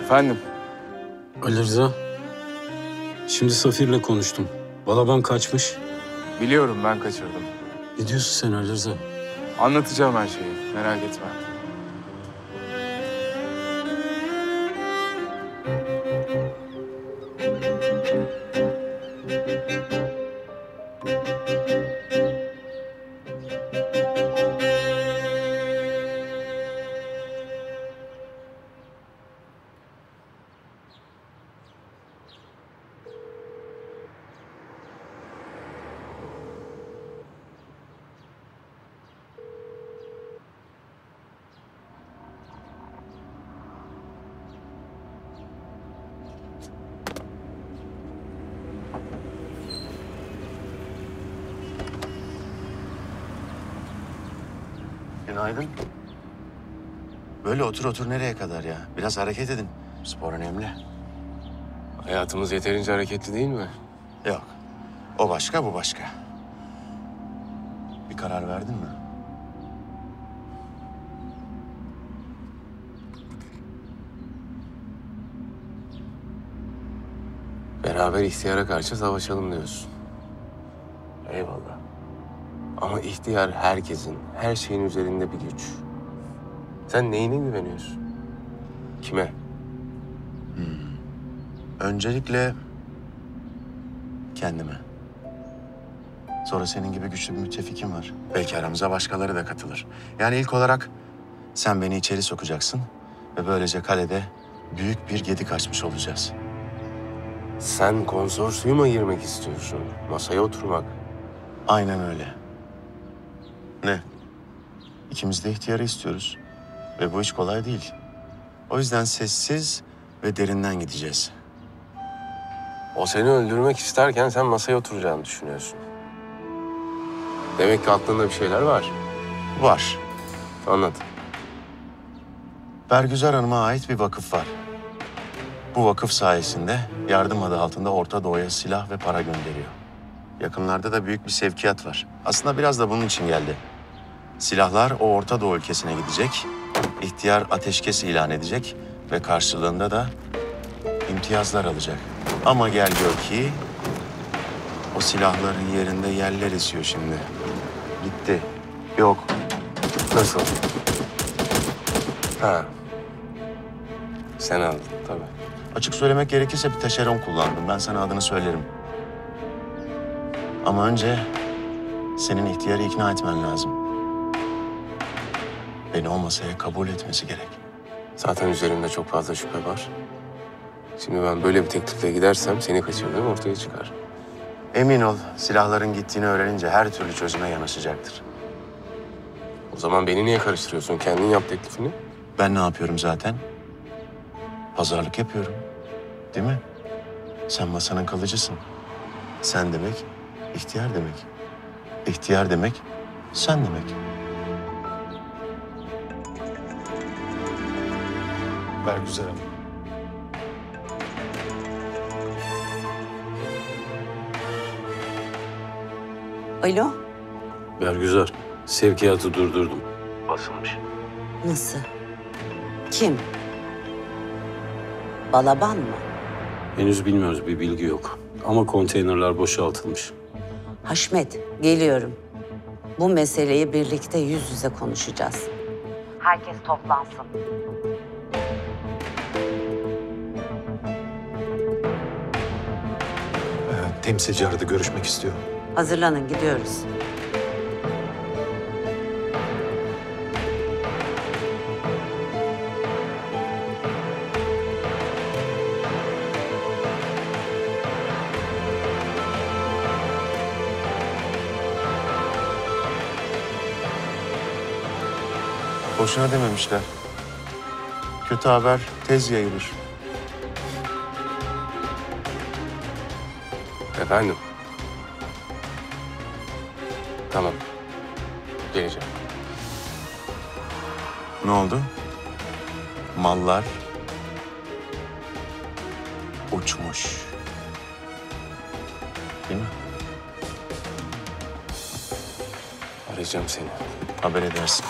Efendim? Ali Rıza, şimdi Safir'le konuştum. Balaban kaçmış. Biliyorum, ben kaçırdım. Ne diyorsun sen Ali Rıza? Anlatacağım her şeyi, merak etme. Günaydın. Böyle otur otur nereye kadar ya? Biraz hareket edin. Spor önemli. Hayatımız yeterince hareketli değil mi? Yok. O başka, bu başka. Bir karar verdin mi? Beraber ihtiyara karşı savaşalım diyorsun. Eyvallah. Ama ihtiyar herkesin, her şeyin üzerinde bir güç. Sen neyine güveniyorsun? Kime? Öncelikle kendime. Sonra senin gibi güçlü bir müttefikim var. Belki aramıza başkaları da katılır. Yani ilk olarak sen beni içeri sokacaksın ve böylece kalede büyük bir gedik açmış olacağız. Sen konsorsiyuma girmek istiyorsun, masaya oturmak. Aynen öyle. Ne? İkimiz de ihtiyarı istiyoruz. Ve bu iş kolay değil. O yüzden sessiz ve derinden gideceğiz. O seni öldürmek isterken sen masaya oturacağını düşünüyorsun. Demek ki aklında bir şeyler var. Var. Anladım. Bergüzar Hanım'a ait bir vakıf var. Bu vakıf sayesinde yardım adı altında Orta Doğu'ya silah ve para gönderiyor. Yakınlarda da büyük bir sevkiyat var. Aslında biraz da bunun için geldi. Silahlar o Orta Doğu ülkesine gidecek, ihtiyar ateşkes ilan edecek ve karşılığında da imtiyazlar alacak. Ama gel gör ki o silahların yerinde yerler esiyor şimdi. Gitti. Yok. Nasıl? Ha. Sen aldın tabii. Açık söylemek gerekirse bir taşeron kullandım. Ben sana adını söylerim. Ama önce senin ihtiyarı ikna etmen lazım. Beni o masaya kabul etmesi gerek. Zaten üzerimde çok fazla şüphe var. Şimdi ben böyle bir teklifle gidersem seni kaçırdığım ortaya çıkar. Emin ol, silahların gittiğini öğrenince her türlü çözüme yanaşacaktır. O zaman beni niye karıştırıyorsun? Kendin yap teklifini. Ben ne yapıyorum zaten? Pazarlık yapıyorum. Değil mi? Sen masanın kalıcısın. Sen demek, ihtiyar demek. İhtiyar demek, sen demek. Bergüzar Hanım. Alo? Bergüzar, sevkiyatı durdurdum. Basılmış. Nasıl? Kim? Balaban mı? Henüz bilmiyoruz, bir bilgi yok. Ama konteynerler boşaltılmış. Haşmet, geliyorum. Bu meseleyi birlikte yüz yüze konuşacağız. Herkes toplansın. Temsilci arada görüşmek istiyorum. Hazırlanın, gidiyoruz. Boşuna dememişler. Kötü haber tez yayılır. Efendim? Tamam. Geleceğim. Ne oldu? Mallar uçmuş. Değil mi? Arayacağım seni. Haber edersin.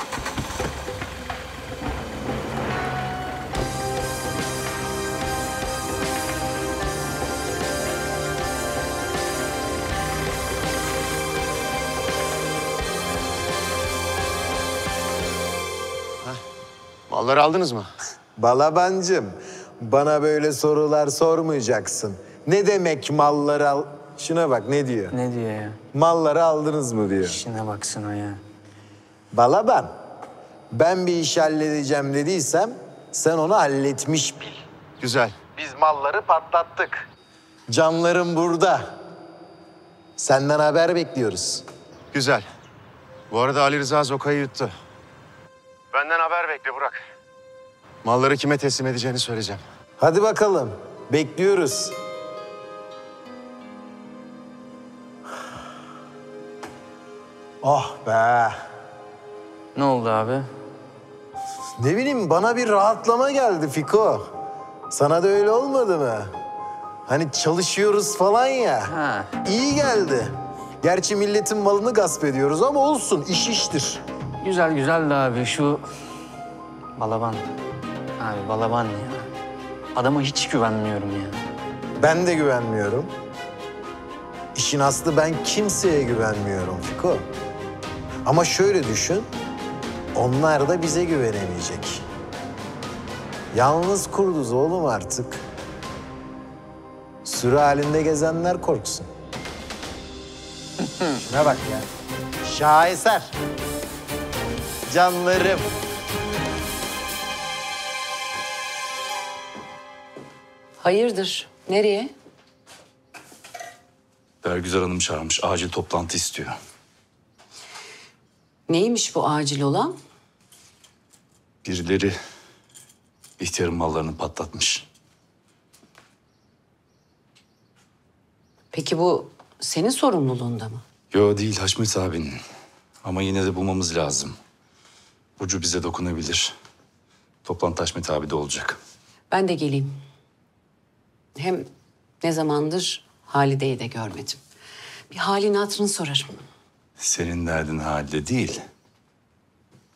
Malları aldınız mı? Balabancım, bana böyle sorular sormayacaksın. Ne demek malları al... Şuna bak, ne diyor? Ne diyor ya? Malları aldınız mı diyor. İşine baksana ya. Balaban, ben bir iş halledeceğim dediysem sen onu halletmiş bil. Güzel. Biz malları patlattık. Canlarım burada. Senden haber bekliyoruz. Güzel. Bu arada Ali Rıza Zoka'yı yuttu. Benden haber bekle Burak. Malları kime teslim edeceğini söyleyeceğim. Hadi bakalım. Bekliyoruz. Oh be. Ne oldu abi? Ne bileyim, bana bir rahatlama geldi Fiko. Sana da öyle olmadı mı? Hani çalışıyoruz falan ya. Ha. İyi geldi. Gerçi milletin malını gasp ediyoruz ama olsun, iş iştir. Güzel güzel de abi şu Balaban. Abi Balaban ya. Adama hiç güvenmiyorum ya. Ben de güvenmiyorum. İşin aslı ben kimseye güvenmiyorum Fiko. Ama şöyle düşün. Onlar da bize güvenemeyecek. Yalnız kurduz oğlum artık. Sürü halinde gezenler korksun. Şuna bak ya. Şaheser. Canlarım. Hayırdır? Nereye? Bergüzar Hanım çağırmış. Acil toplantı istiyor. Neymiş bu acil olan? Birileri ihtiyarın mallarını patlatmış. Peki bu senin sorumluluğunda mı? Yo değil, Haşmet abinin. Ama yine de bulmamız lazım. Ucu bize dokunabilir. Toplantı Haşmet abi de olacak. Ben de geleyim. Hem ne zamandır Halide'yi de görmedim. Bir halini hatırını sorarım. Senin derdin Halide değil.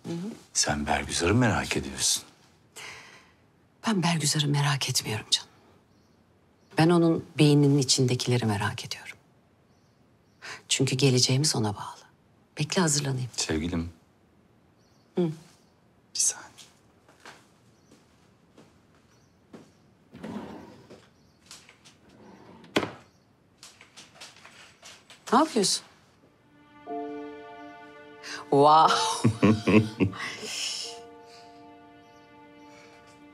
Hı hı. Sen Bergüzar'ı merak ediyorsun. Ben Bergüzar'ı merak etmiyorum canım. Ben onun beyninin içindekileri merak ediyorum. Çünkü geleceğimiz ona bağlı. Bekle hazırlanayım. Sevgilim. Hı. Bir saniye. Ne yapıyorsun? Wow.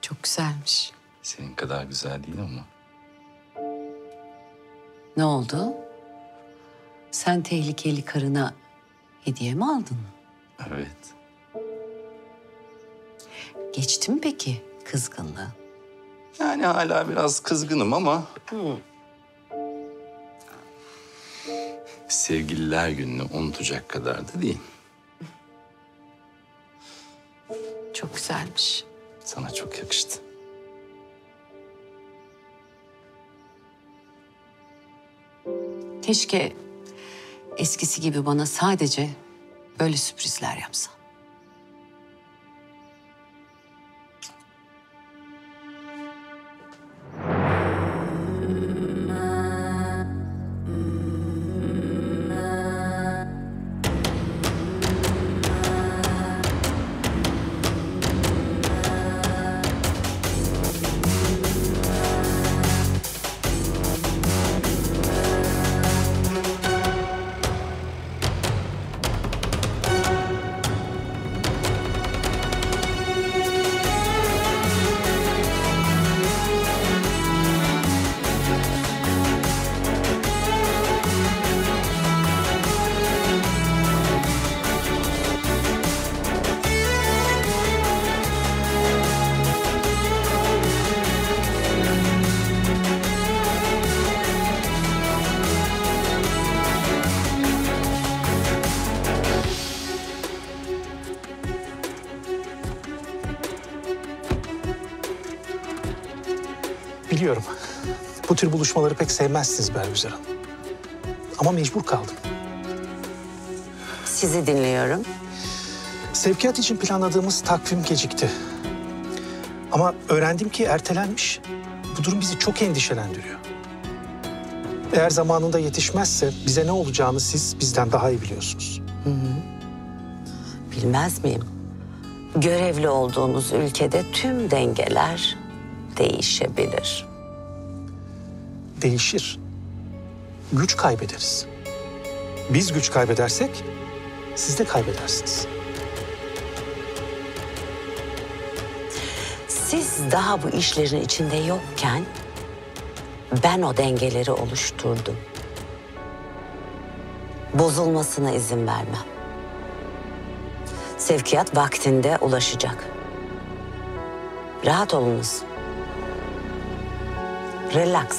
Çok güzelmiş. Senin kadar güzel değil ama. Ne oldu? Sen tehlikeli karına hediye mi aldın? Evet. Geçti mi peki kızgınlığı? Yani hala biraz kızgınım ama... Hı. Sevgililer gününü unutacak kadar da değil. Çok güzelmiş. Sana çok yakıştı. Keşke eskisi gibi bana sadece böyle sürprizler yapsan. Biliyorum, bu tür buluşmaları pek sevmezsiniz Bergüzar Hanım. Ama mecbur kaldım. Sizi dinliyorum. Sevkiyat için planladığımız takvim gecikti. Ama öğrendim ki ertelenmiş. Bu durum bizi çok endişelendiriyor. Eğer zamanında yetişmezse bize ne olacağını siz bizden daha iyi biliyorsunuz. Hı hı. Bilmez miyim? Görevli olduğunuz ülkede tüm dengeler... değişebilir. Değişir. Güç kaybederiz. Biz güç kaybedersek siz de kaybedersiniz. Siz daha bu işlerin içinde yokken ben o dengeleri oluşturdum. Bozulmasına izin vermem. Sevkiyat vaktinde ulaşacak. Rahat olunuz. Relax.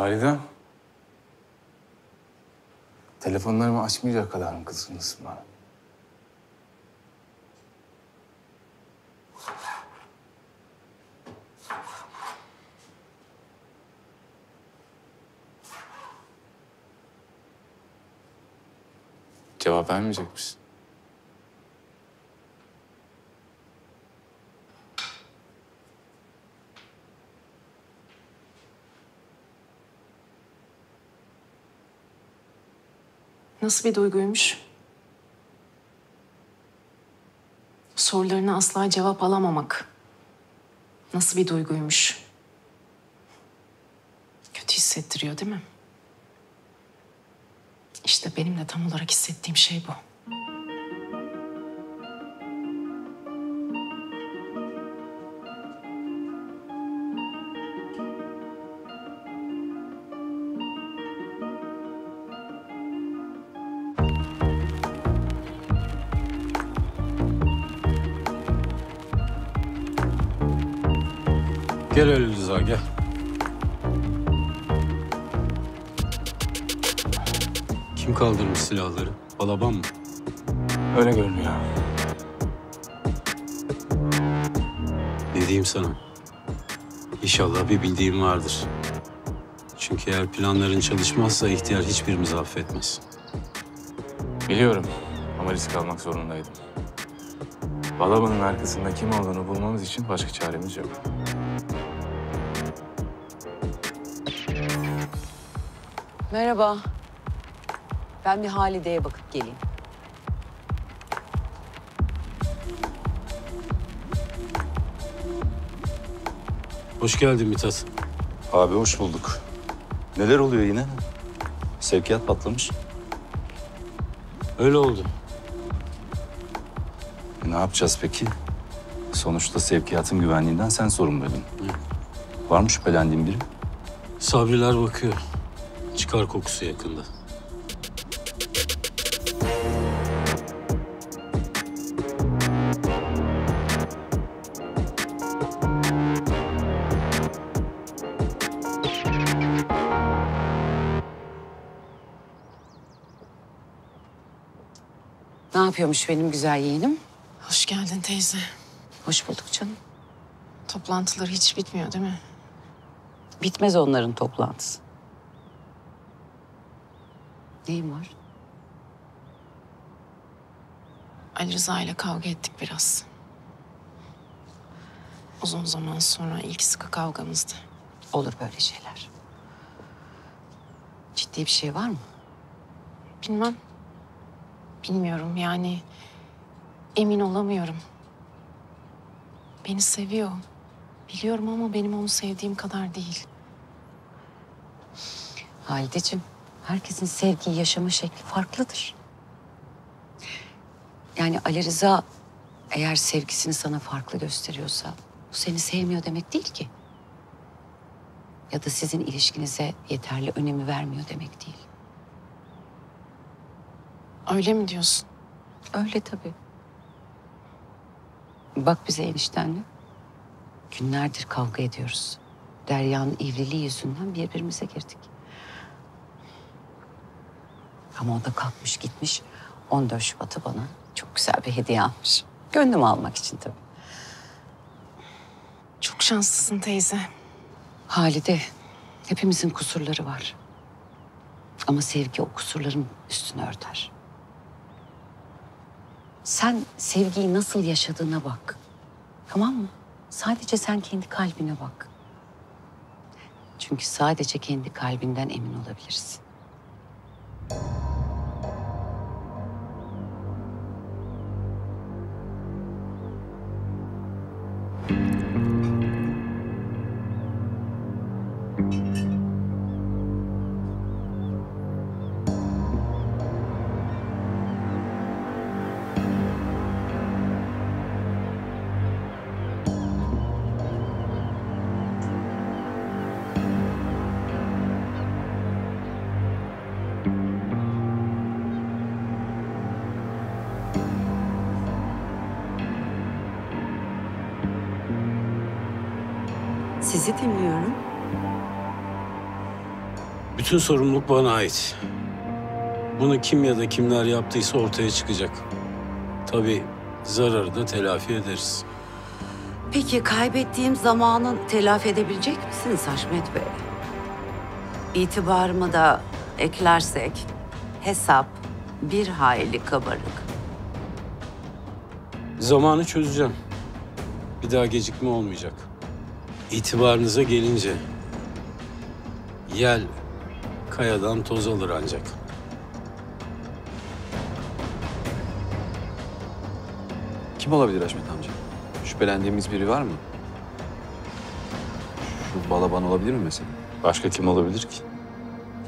Halide. Telefonlarımı açmayacak kadar mı kızgınsın bana? Cevap vermeyecek misin? Nasıl bir duyguymuş? Sorularına asla cevap alamamak. Nasıl bir duyguymuş? Kötü hissettiriyor değil mi? İşte benim de tam olarak hissettiğim şey bu. Gel Ali Rıza, gel. Kim kaldırmış silahları? Balaban mı? Öyle görünüyor. Ne diyeyim sana? İnşallah bir bildiğim vardır. Çünkü eğer planların çalışmazsa ihtiyar hiçbirimizi affetmez. Biliyorum ama risk almak zorundaydım. Balaban'ın arkasında kim olduğunu bulmamız için başka çaremiz yok. Merhaba. Ben bir Halide'ye bakıp geleyim. Hoş geldin Mithat. Abi hoş bulduk. Neler oluyor yine? Sevkiyat patlamış. Öyle oldu. Ne yapacağız peki? Sonuçta sevkiyatın güvenliğinden sen sorumluydun. Hı. Var mı şüphelendiğin biri? Sabriler bakıyor. Çıkar kokusu yakında. Ne yapıyormuş benim güzel yeğenim? Hoş geldin teyze. Hoş bulduk canım. Toplantılar hiç bitmiyor değil mi? Bitmez onların toplantısı. Neyim var? Ali Rıza ile kavga ettik biraz. Uzun zaman sonra ilk sıkı kavgamızdı. Olur böyle şeyler. Ciddi bir şey var mı? Bilmem. Bilmiyorum yani. Emin olamıyorum. Beni seviyor. Biliyorum ama benim onu sevdiğim kadar değil. Halideciğim. Herkesin sevgiyi yaşama şekli farklıdır. Yani Ali Rıza eğer sevgisini sana farklı gösteriyorsa bu seni sevmiyor demek değil ki. Ya da sizin ilişkinize yeterli önemi vermiyor demek değil. Öyle mi diyorsun? Öyle tabii. Bak bize eniştenle. Günlerdir kavga ediyoruz. Derya'nın evliliği yüzünden birbirimize girdik. Ama o da kalkmış gitmiş, 14 Şubat'ı bana çok güzel bir hediye almış. Gönlümü almak için tabii. Çok şanslısın teyze. Halide, hepimizin kusurları var. Ama sevgi o kusurların üstünü örter. Sen sevgiyi nasıl yaşadığına bak. Tamam mı? Sadece sen kendi kalbine bak. Çünkü sadece kendi kalbinden emin olabilirsin. Sizi dinliyorum. Bütün sorumluluk bana ait. Bunu kim ya da kimler yaptıysa ortaya çıkacak. Tabii zararı da telafi ederiz. Peki kaybettiğim zamanı telafi edebilecek misiniz Haşmet Bey? İtibarımı da eklersek hesap bir hayli kabarık. Zamanı çözeceğim. Bir daha gecikme olmayacak. İtibarınıza gelince yel kayadan toz alır ancak. Kim olabilir Haşmet amca? Şüphelendiğimiz biri var mı? Şu Balaban olabilir mi mesela? Başka kim olabilir ki?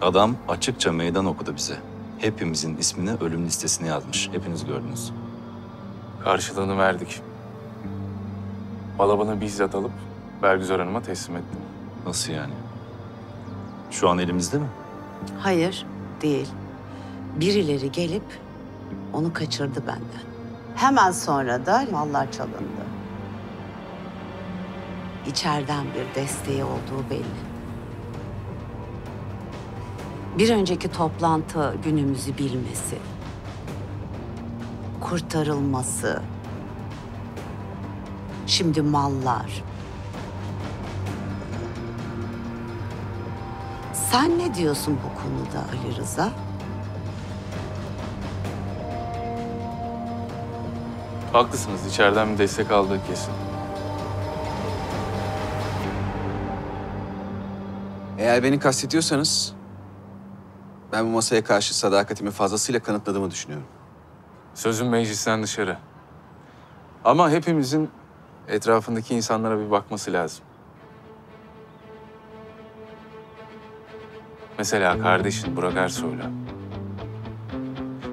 Adam açıkça meydan okudu bize. Hepimizin ismini ölüm listesine yazmış. Hepiniz gördünüz. Karşılığını verdik. Balaban'ı bizzat alıp Bergüzar Hanım'a teslim ettim. Nasıl yani? Şu an elimizde mi? Hayır, değil. Birileri gelip onu kaçırdı benden. Hemen sonra da mallar çalındı. İçeriden bir desteği olduğu belli. Bir önceki toplantı günümüzü bilmesi, kurtarılması, şimdi mallar. Sen ne diyorsun bu konuda Ali Rıza? Haklısınız, içeriden bir destek aldığı kesin. Eğer beni kastediyorsanız, ben bu masaya karşı sadakatimi fazlasıyla kanıtladığımı düşünüyorum. Sözüm meclisten dışarı. Ama hepimizin etrafındaki insanlara bir bakması lazım. Mesela kardeşin Burak Ersoylu.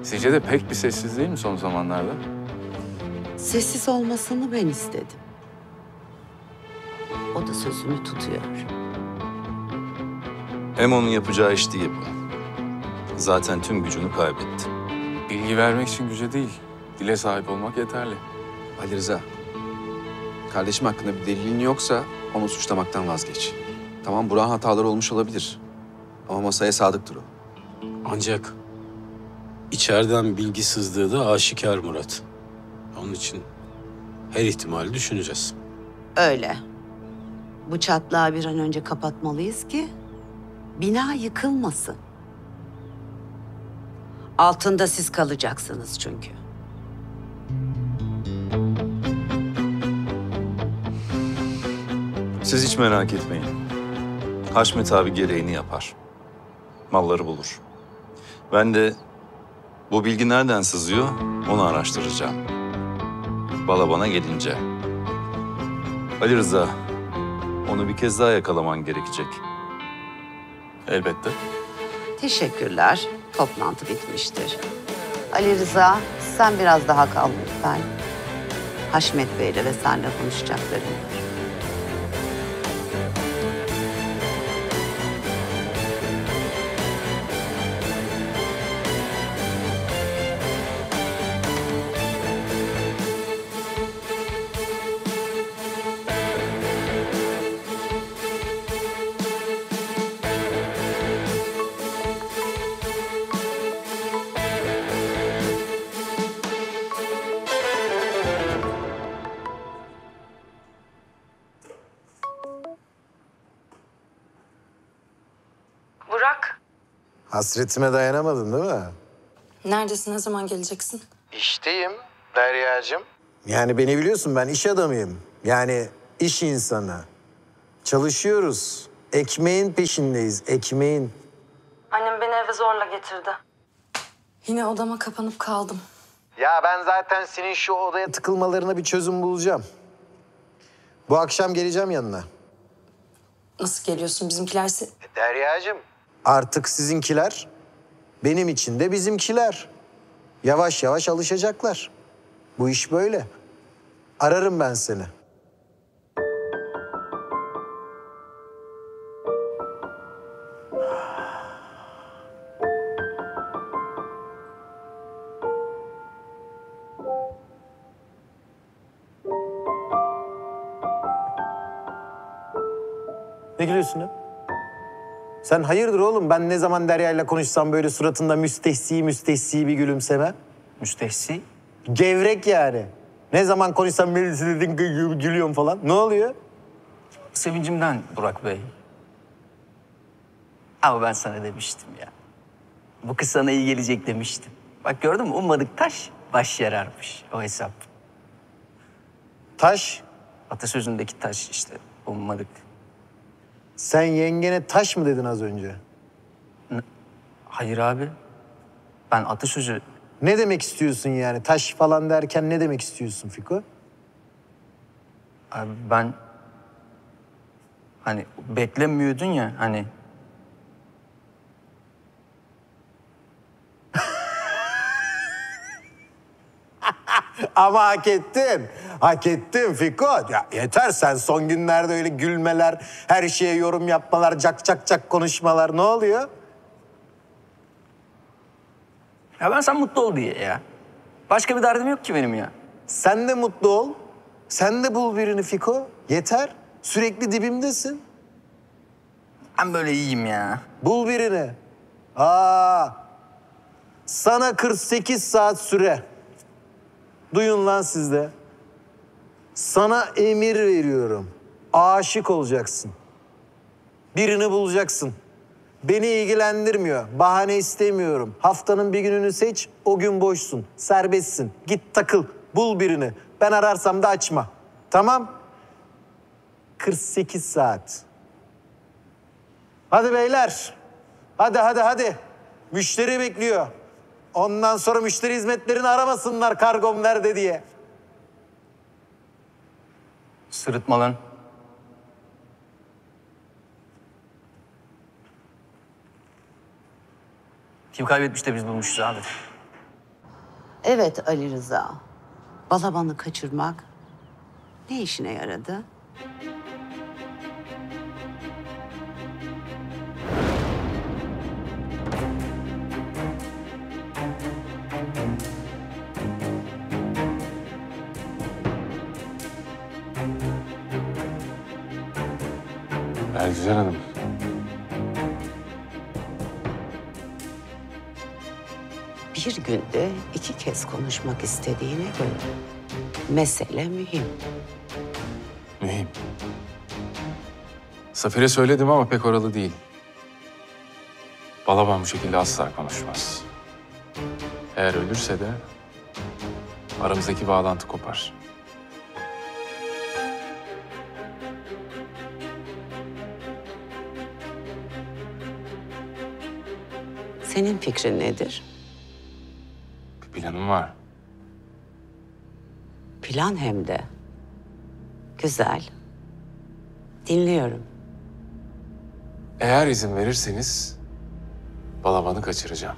Sizce de pek bir sessiz değil mi son zamanlarda? Sessiz olmasını ben istedim. O da sözünü tutuyor. Hem onun yapacağı iş değil bu. Zaten tüm gücünü kaybetti. Bilgi vermek için güce değil, dile sahip olmak yeterli. Ali Rıza, kardeşim hakkında bir delilin yoksa onu suçlamaktan vazgeç. Tamam, Burak'ın hataları olmuş olabilir. Ama masaya sadıktır o. Ancak içeriden bilgi sızdığı da aşikar Murat. Onun için her ihtimali düşüneceğiz. Öyle. Bu çatlağı bir an önce kapatmalıyız ki bina yıkılmasın. Altında siz kalacaksınız çünkü. Siz hiç merak etmeyin. Haşmet abi gereğini yapar. Malları bulur. Ben de bu bilgi nereden sızıyor onu araştıracağım. Balaban'a gelince. Ali Rıza, onu bir kez daha yakalaman gerekecek. Elbette. Teşekkürler. Toplantı bitmiştir. Ali Rıza, sen biraz daha kal lütfen. Haşmet Bey'le ve senle konuşacaklarım var. Hasretime dayanamadın değil mi? Neredesin, ne zaman geleceksin? İşteyim Derya'cığım. Yani beni biliyorsun, ben iş adamıyım. Yani iş insanı. Çalışıyoruz. Ekmeğin peşindeyiz, ekmeğin. Annem beni eve zorla getirdi. Yine odama kapanıp kaldım. Ya ben zaten senin şu odaya tıkılmalarına bir çözüm bulacağım. Bu akşam geleceğim yanına. Nasıl geliyorsun, bizimkiler... Derya'cığım. Artık sizinkiler, benim için de bizimkiler. Yavaş yavaş alışacaklar. Bu iş böyle. Ararım ben seni. Ne gülüyorsun ya? Sen hayırdır oğlum? Ben ne zaman Derya'yla konuşsam böyle suratında müstehsi bir gülümseme. Müstehsi? Gevrek yani. Ne zaman konuşsam gülüyorum falan. Ne oluyor? Sevincimden Burak Bey. Ama ben sana demiştim ya. Bu kız sana iyi gelecek demiştim. Bak gördün mü? Ummadık taş baş yararmış. O hesap. Taş? Atasözündeki taş işte. Ummadık. Sen yengene taş mı dedin az önce? Hayır abi. Ben atasözü... Ne demek istiyorsun yani? Taş falan derken ne demek istiyorsun Fiko? Abi ben... Hani beklemiyordun ya hani... Ama hak ettin. Hak ettin Fiko. Ya yeter sen son günlerde öyle gülmeler, her şeye yorum yapmalar, cak konuşmalar. Ne oluyor? Ya ben sen mutlu ol diye ya. Başka bir derdim yok ki benim ya. Sen de mutlu ol. Sen de bul birini Fiko. Yeter. Sürekli dibimdesin. Ben böyle iyiyim ya. Bul birini. Sana 48 saat süre. Duyun lan siz de. Sana emir veriyorum. Aşık olacaksın. Birini bulacaksın. Beni ilgilendirmiyor. Bahane istemiyorum. Haftanın bir gününü seç. O gün boşsun. Serbestsin. Git takıl. Bul birini. Ben ararsam da açma. Tamam? 48 saat. Hadi beyler. Hadi. Müşteri bekliyor. Ondan sonra müşteri hizmetlerini aramasınlar kargom nerede diye. Sırıtma lan. Kim kaybetmiş de biz bulmuşuz abi. Evet Ali Rıza. Balaban'ı kaçırmak ne işine yaradı? Bergüzar Hanım. Bir günde 2 kez konuşmak istediğine göre mesele mühim. Mühim. Safir'e söyledim ama pek oralı değil. Balaban bu şekilde asla konuşmaz. Eğer ölürse de aramızdaki bağlantı kopar. Senin fikrin nedir? Bir planım var. Plan hem de. Güzel. Dinliyorum. Eğer izin verirseniz Balaban'ı kaçıracağım.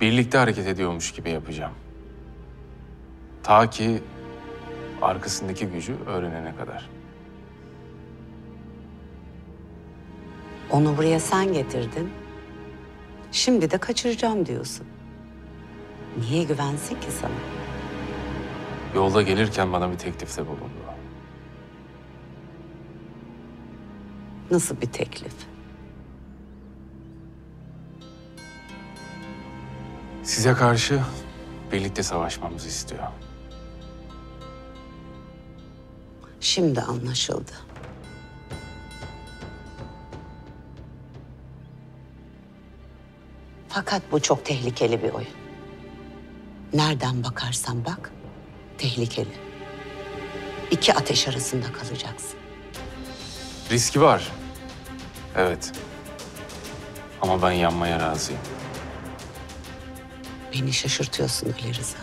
Birlikte hareket ediyormuş gibi yapacağım. Ta ki arkasındaki gücü öğrenene kadar. Onu buraya sen getirdin. Şimdi de kaçıracağım diyorsun. Niye güvensin ki sana? Yolda gelirken bana bir teklifte bulundu. Nasıl bir teklif? Size karşı birlikte savaşmamızı istiyor. Şimdi anlaşıldı. Fakat bu çok tehlikeli bir oyun. Nereden bakarsan bak, tehlikeli. 2 ateş arasında kalacaksın. Riski var. Evet. Ama ben yanmaya razıyım. Beni şaşırtıyorsun Ali Rıza.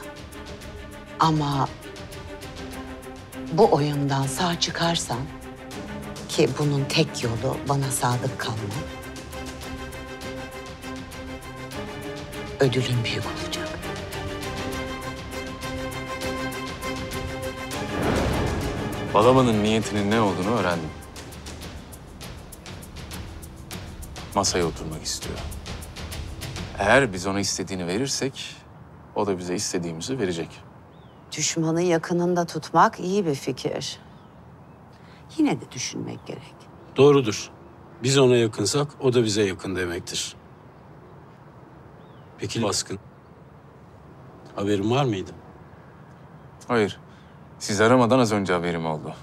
Ama bu oyundan sağ çıkarsan, ki bunun tek yolu bana sadık kalman, ödülün büyük olacak. Balaban'ın niyetinin ne olduğunu öğrendim. Masaya oturmak istiyor. Eğer biz ona istediğini verirsek, o da bize istediğimizi verecek. Düşmanı yakınında tutmak iyi bir fikir. Yine de düşünmek gerek. Doğrudur. Biz ona yakınsak o da bize yakın demektir. Peki baskın. Haberin var mıydı? Hayır. Siz aramadan az önce haberim oldu.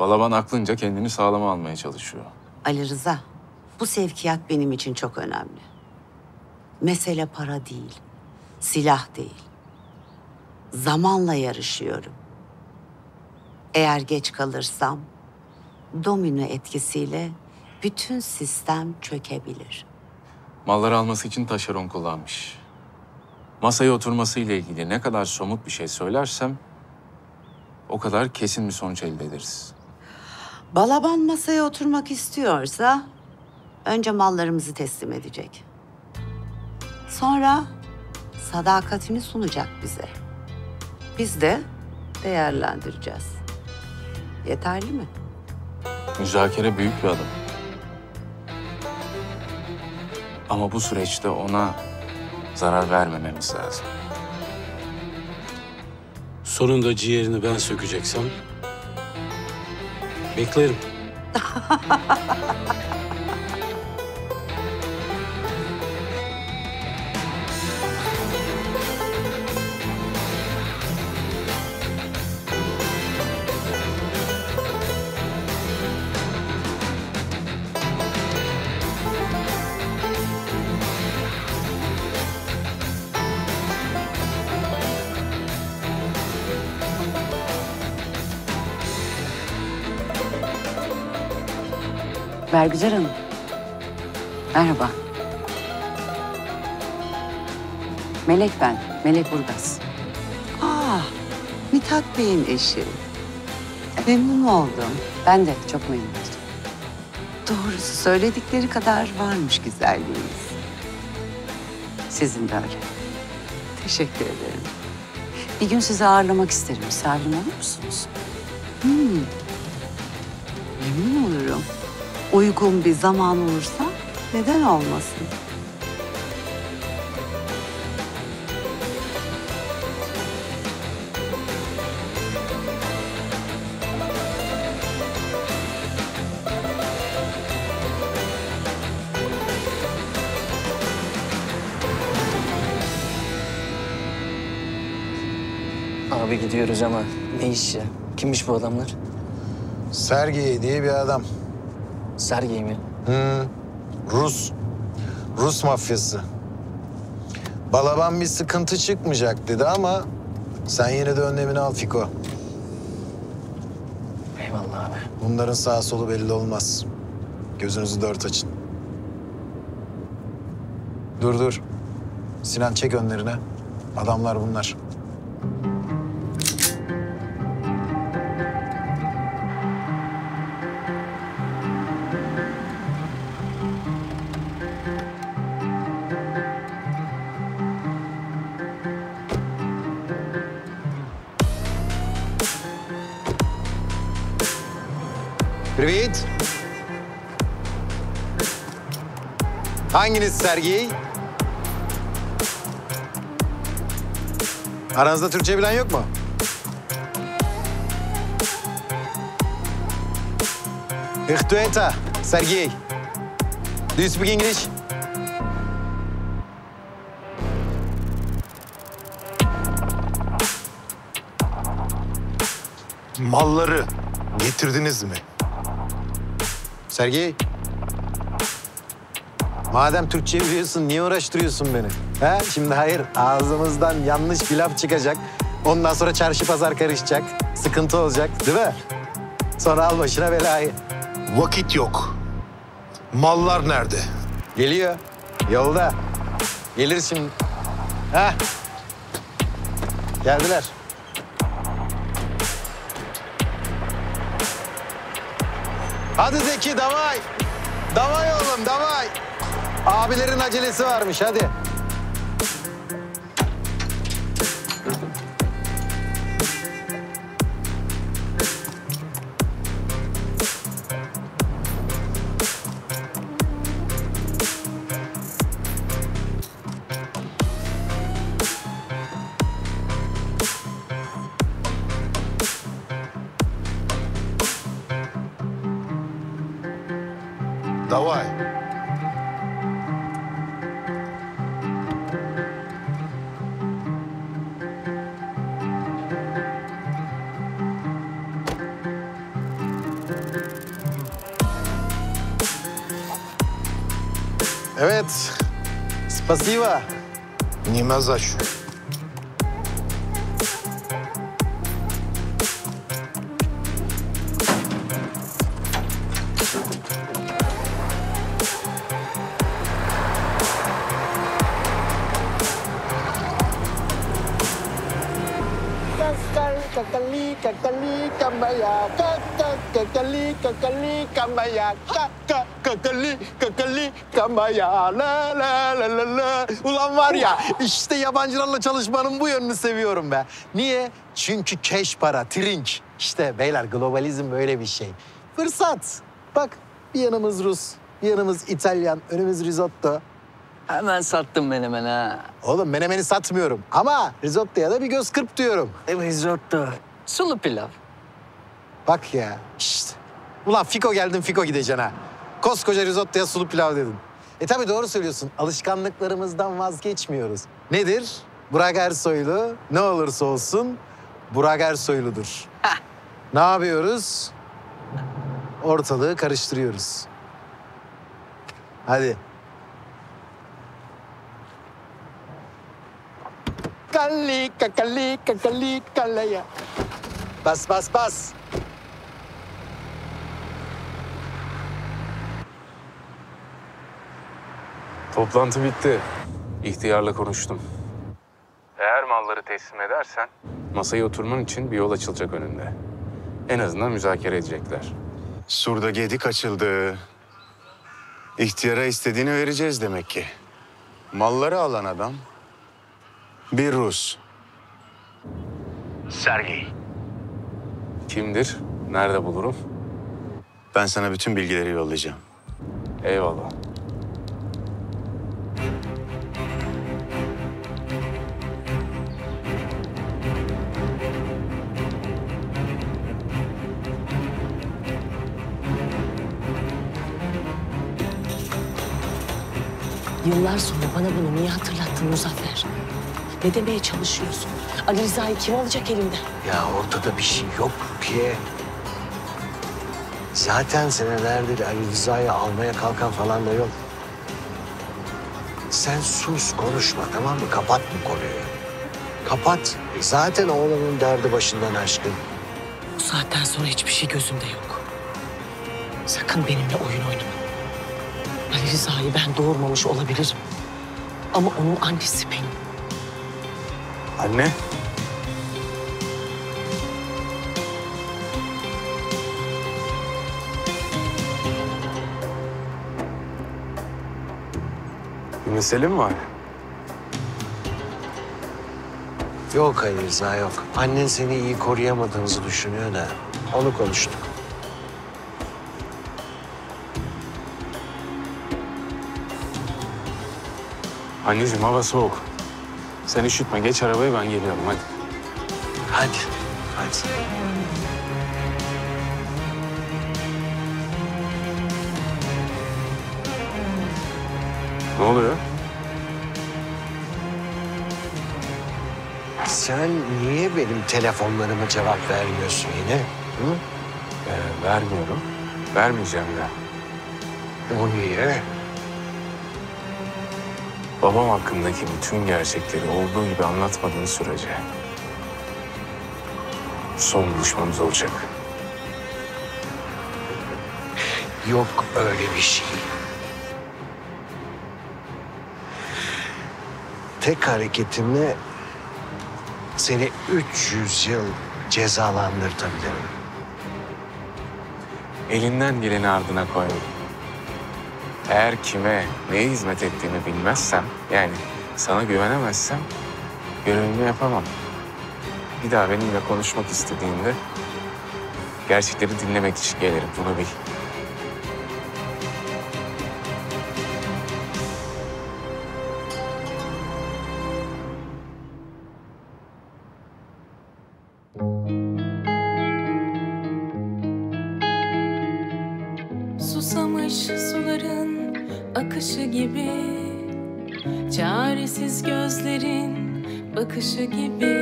Balaban aklınca kendini sağlama almaya çalışıyor. Ali Rıza, bu sevkiyat benim için çok önemli. Mesele para değil, silah değil. Zamanla yarışıyorum. Eğer geç kalırsam domino etkisiyle bütün sistem çökebilir. Malları alması için taşeron kullanmış. Masaya oturmasıyla ilgili ne kadar somut bir şey söylersem o kadar kesin bir sonuç elde ederiz. Balaban masaya oturmak istiyorsa önce mallarımızı teslim edecek. Sonra sadakatini sunacak bize. Biz de değerlendireceğiz. Yeterli mi? Müzakere büyük bir adım. Ama bu süreçte ona zarar vermememiz lazım. Sonunda ciğerini ben sökeceksem beklerim. Bergüzar Hanım, merhaba. Melek ben, Melek Burgaz. Aa, Mithat Bey'in eşi. Memnun oldum. Ben de çok memnun oldum. Doğrusu söyledikleri kadar varmış güzelliğiniz. Sizin de öyle. Teşekkür ederim. Bir gün sizi ağırlamak isterim. Misafirim olur musunuz? Memnun olurum. Uygun bir zaman olursa neden olmasın? Abi gidiyoruz ama ne iş ya? Kimmiş bu adamlar? Sergey diye bir adam. Sergey mi? Rus mafyası. Balaban bir sıkıntı çıkmayacak dedi ama sen yine de önlemini al Fiko. Eyvallah abi. Bunların sağ solu belli olmaz. Gözünüzü dört açın. Dur. Sinan çek önlerine. Adamlar bunlar. Привет. Hanginiz Sergey? Aranızda Türkçe bilen yok mu? Ich tu eta, Sergey. Do you speak English? Malları getirdiniz mi? Sergey, madem Türkçe biliyorsun niye uğraştırıyorsun beni? Ha? Şimdi hayır, ağzımızdan yanlış bir laf çıkacak. Ondan sonra çarşı pazar karışacak. Sıkıntı olacak, değil mi? Sonra al başına belayı. Vakit yok. Mallar nerede? Geliyor. Yolda. Gelir şimdi. Ha? Geldiler. Hadi Zeki, davay. Davay oğlum, davay. Abilerin acelesi varmış, hadi. Davay. Evet. Спасибо. Нема за что. Kakali kakali kambaya kakali kakali kambaya kakali kakali kambaya la la la la la. Ulan var ya, işte yabancılarla çalışmanın bu yönünü seviyorum be. Niye? Çünkü keş para, trinç. İşte beyler, globalizm böyle bir şey. Fırsat. Bak, bir yanımız Rus, bir yanımız İtalyan, önümüz risotto. Hemen sattım menemeni ha. Oğlum menemeni satmıyorum ama risottoya da bir göz kırp diyorum. Risotto. Sulu pilav. Bak ya. Şşt. Ulan Fiko geldin Fiko gideceksin ha. Koskoca risottoya sulu pilav dedin. E tabii doğru söylüyorsun. Alışkanlıklarımızdan vazgeçmiyoruz. Nedir? Burak Ersoylu ne olursa olsun Burak Ersoylu'dur. Heh. Ne yapıyoruz? Ortalığı karıştırıyoruz. Hadi. Kakali, kakali, kakali, kalaya. Bas, bas, bas. Toplantı bitti. İhtiyarla konuştum. Eğer malları teslim edersen... Masaya oturman için bir yol açılacak önünde. En azından müzakere edecekler. Surda gedik açıldı. İhtiyara istediğini vereceğiz demek ki. Malları alan adam... Bir Rus. Sergey. Kimdir? Nerede bulurum? Ben sana bütün bilgileri yollayacağım. Eyvallah. Yıllar sonra bana bunu niye hatırlattın Muzaffer? Ne demeye çalışıyorsun? Ali Rıza'yı kim alacak elimden? Ya ortada bir şey yok Rukiye. Zaten senelerdir Ali Rıza'yı almaya kalkan falan da yok. Sen sus, konuşma, tamam mı? Kapat bu konuyu. Kapat. Zaten oğlanın derdi başından aşkın. Bu saatten sonra hiçbir şey gözümde yok. Sakın benimle oyun oynama. Ali Rıza'yı ben doğurmamış olabilirim. Ama onun annesi benim. Anne. Bir mesele mi var? Yok Ali Rıza, yok. Annen seni iyi koruyamadığınızı düşünüyor da onu konuştuk. Anneciğim hava soğuk. Sen üşütme, geç arabayı, ben geliyorum, hadi. Hadi, hadi. Ne oluyor? Sen niye benim telefonlarıma cevap vermiyorsun yine? Hı? Vermiyorum, vermeyeceğim de. O niye? Babam hakkındaki bütün gerçekleri olduğu gibi anlatmadığın sürece son buluşmamız olacak. Yok öyle bir şey. Tek hareketimle seni 300 yıl cezalandırtabilirim. Elinden geleni ardına koyalım. Eğer kime, neye hizmet ettiğimi bilmezsem, yani sana güvenemezsem görevimi yapamam. Bir daha benimle konuşmak istediğinde gerçekleri dinlemek için gelirim, bunu bil. susamış suların akışı gibi, çaresiz gözlerin bakışı gibi,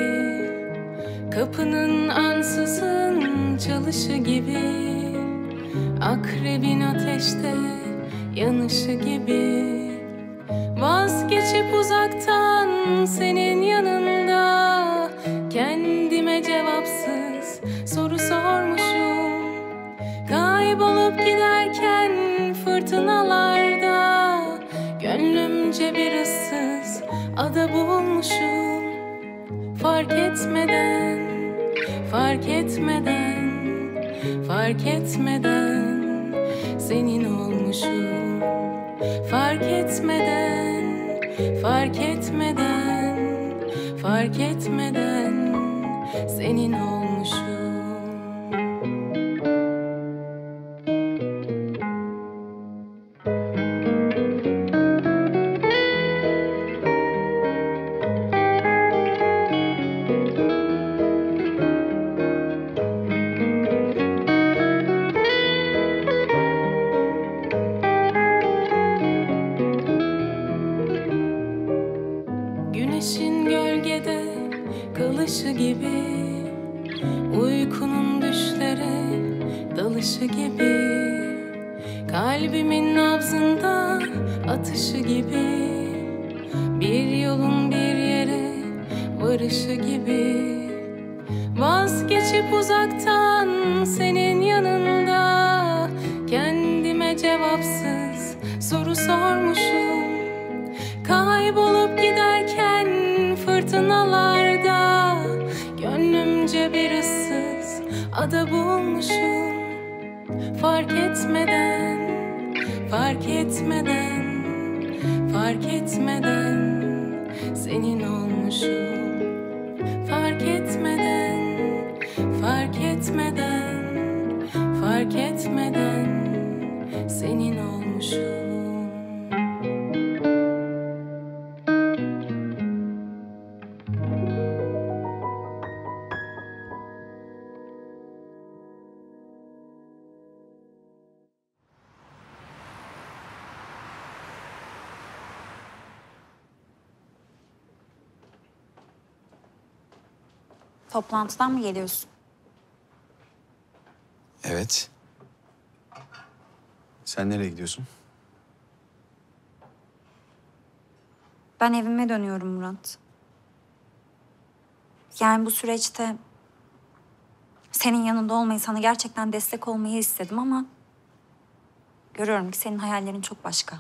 kapının ansızın çalışı gibi, akrebin ateşte yanışı gibi. Vazgeçip uzaktan senin yanında kendime cevapsız soru sormuşum. Kaybolup giderken fırtınalarda gönlümce bir ıssız ada bulmuşum. Fark etmeden, fark etmeden, fark etmeden senin olmuşum. Fark etmeden, fark etmeden, fark etmeden senin olmuşum. Toplantıdan mı geliyorsun? Evet. Sen nereye gidiyorsun? Ben evime dönüyorum Murat. Yani bu süreçte senin yanında olmayı, sana gerçekten destek olmayı istedim ama görüyorum ki senin hayallerin çok başka.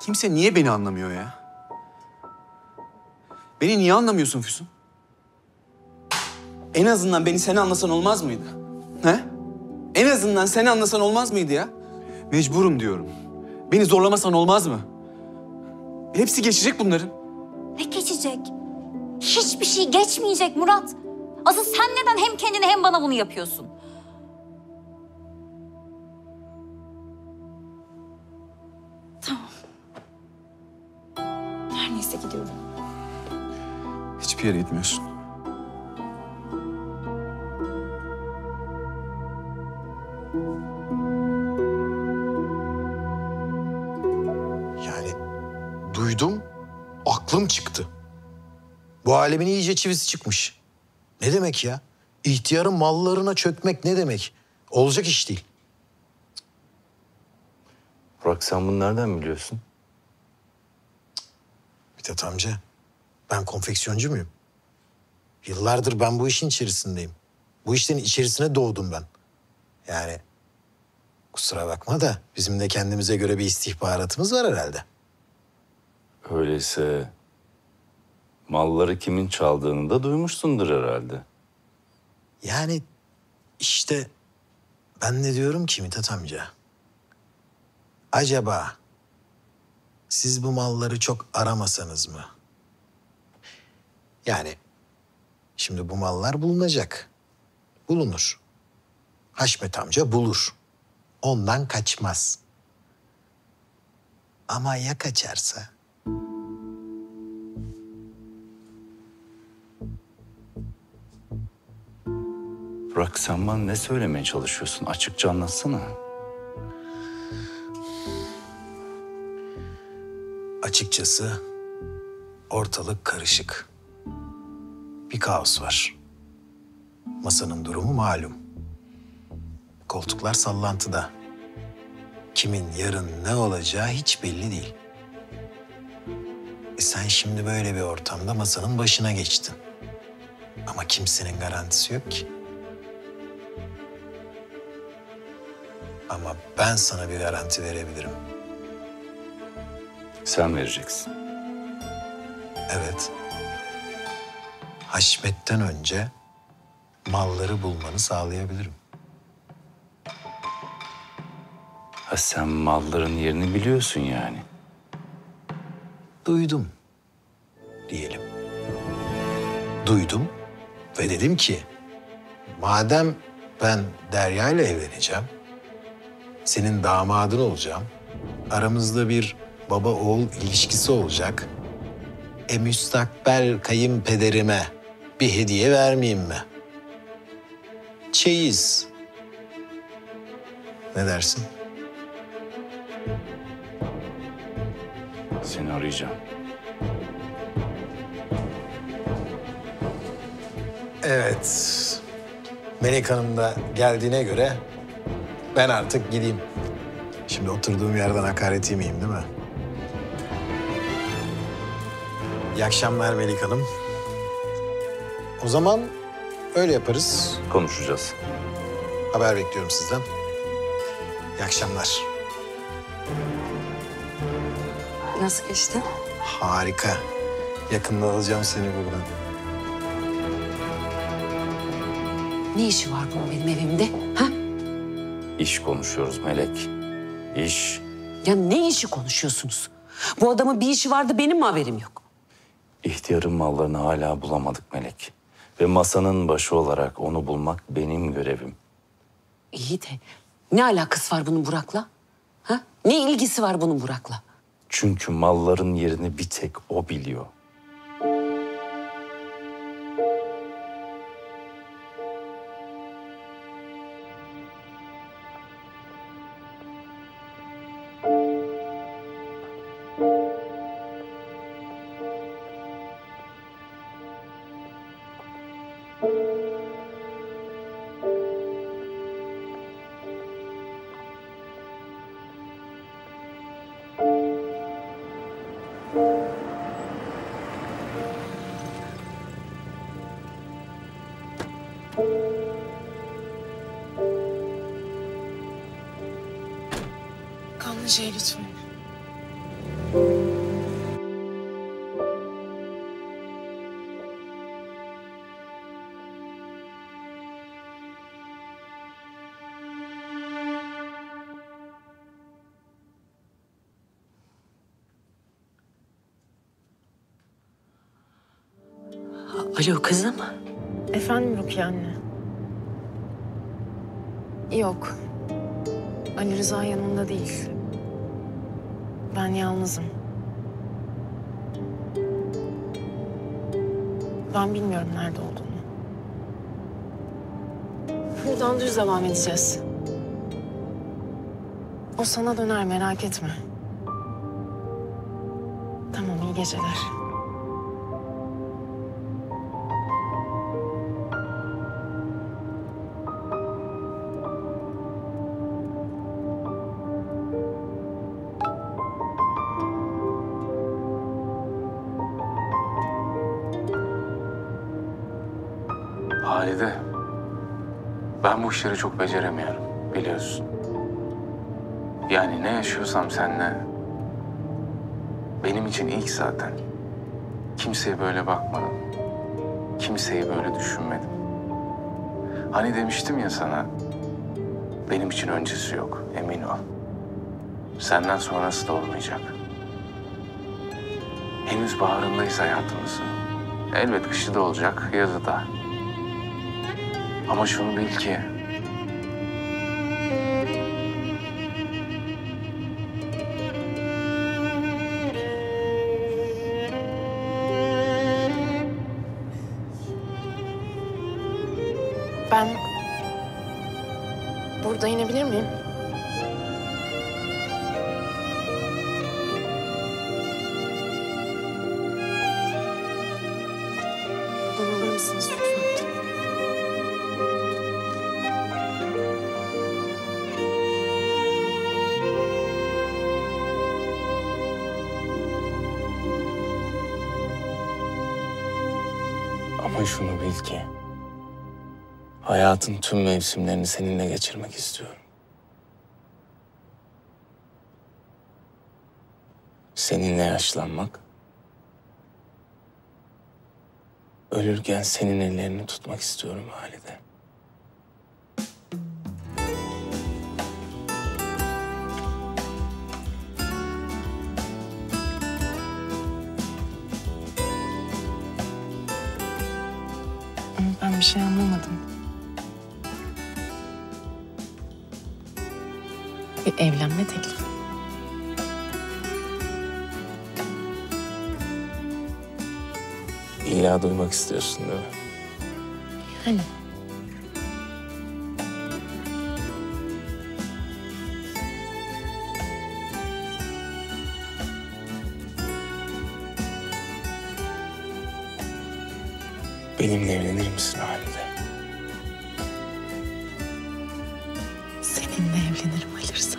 Kimse niye beni anlamıyor ya? Beni niye anlamıyorsun Füsun? En azından beni sen anlasan olmaz mıydı? He? En azından sen anlasan olmaz mıydı ya? Mecburum diyorum. Beni zorlamasan olmaz mı? Hepsi geçecek bunların. Ne geçecek? Hiçbir şey geçmeyecek Murat. Asıl sen neden hem kendine hem bana bunu yapıyorsun? Hiçbir yere gitmiyorsun. Yani duydum, aklım çıktı. Bu alemin iyice çivisi çıkmış. Ne demek ya? İhtiyarın mallarına çökmek ne demek? Olacak iş değil. Burak, sen bunu nereden biliyorsun? Mithat amca, ben konfeksiyoncu muyum? Yıllardır ben bu işin içerisindeyim. Bu işlerin içerisine doğdum ben. Yani kusura bakma da bizim de kendimize göre bir istihbaratımız var herhalde. Öyleyse malları kimin çaldığını da duymuşsundur herhalde. Yani işte ben de diyorum ki Mithat amca, acaba siz bu malları çok aramasanız mı? Yani şimdi bu mallar bulunacak. Bulunur. Haşmet amca bulur. Ondan kaçmaz. Ama ya kaçarsa? Burak, sen bana ne söylemeye çalışıyorsun? Açıkça anlatsana. Açıkçası ortalık karışık. Bir kaos var. Masanın durumu malum. Koltuklar sallantıda. Kimin yarın ne olacağı hiç belli değil. Sen şimdi böyle bir ortamda masanın başına geçtin. Ama kimsenin garantisi yok ki. Ama ben sana bir garanti verebilirim. Sen vereceksin. Evet. Haşmet'ten önce malları bulmanı sağlayabilirim. Ha, sen malların yerini biliyorsun yani. Duydum diyelim. Duydum ve dedim ki madem ben Derya ile evleneceğim, senin damadın olacağım, aramızda bir baba oğul ilişkisi olacak. Müstakbel kayınpederime bir hediye vermeyeyim mi? Çeyiz. Ne dersin? Seni arayacağım. Evet. Melek Hanım da geldiğine göre ben artık gideyim. Şimdi oturduğum yerden hakaret yemeyeyim, değil mi? İyi akşamlar Melek Hanım. O zaman öyle yaparız. Konuşacağız. Haber bekliyorum sizden. İyi akşamlar. Nasıl geçti? Harika. Yakında alacağım seni buradan. Ne işi var bunun benim evimde? Ha? İş konuşuyoruz Melek. İş. Ya ne işi konuşuyorsunuz? Bu adamın bir işi vardı, benim mi haberim yok? İhtiyarın mallarını hala bulamadık Melek. Ve masanın başı olarak onu bulmak benim görevim. İyi de ne alakası var bunun Burak'la? Ha? Ne ilgisi var bunun Burak'la? Çünkü malların yerini bir tek o biliyor. Lütfen. Alo kızım. Efendim Rukiye anne. Yok. Ali Rıza yanında değil. Ben yalnızım. Ben bilmiyorum nerede olduğunu. Buradan düz devam edeceğiz. O sana döner, merak etme. Tamam, iyi geceler. Halide, ben bu işleri çok beceremiyorum, biliyorsun. Yani ne yaşıyorsam seninle, benim için ilk zaten. Kimseye böyle bakmadım, kimseyi böyle düşünmedim. Hani demiştim ya sana, benim için öncesi yok, emin ol. Senden sonrası da olmayacak. Henüz baharındayız hayatımızın. Elbet kışı da olacak, yazı da. Ama şunu bil ki, ben burada inebilir miyim? Buradan alır mısınız lütfen? Ama şunu bil ki... hayatın tüm mevsimlerini seninle geçirmek istiyorum. Seninle yaşlanmak... ölürken senin ellerini tutmak istiyorum Halide. Ben bir şey anlamadım. Bir evlenme teklifi. İlla duymak istiyorsun değil mi? Yani. Benimle evlenir misin Halide? Seninle evlenirim Ali Rıza.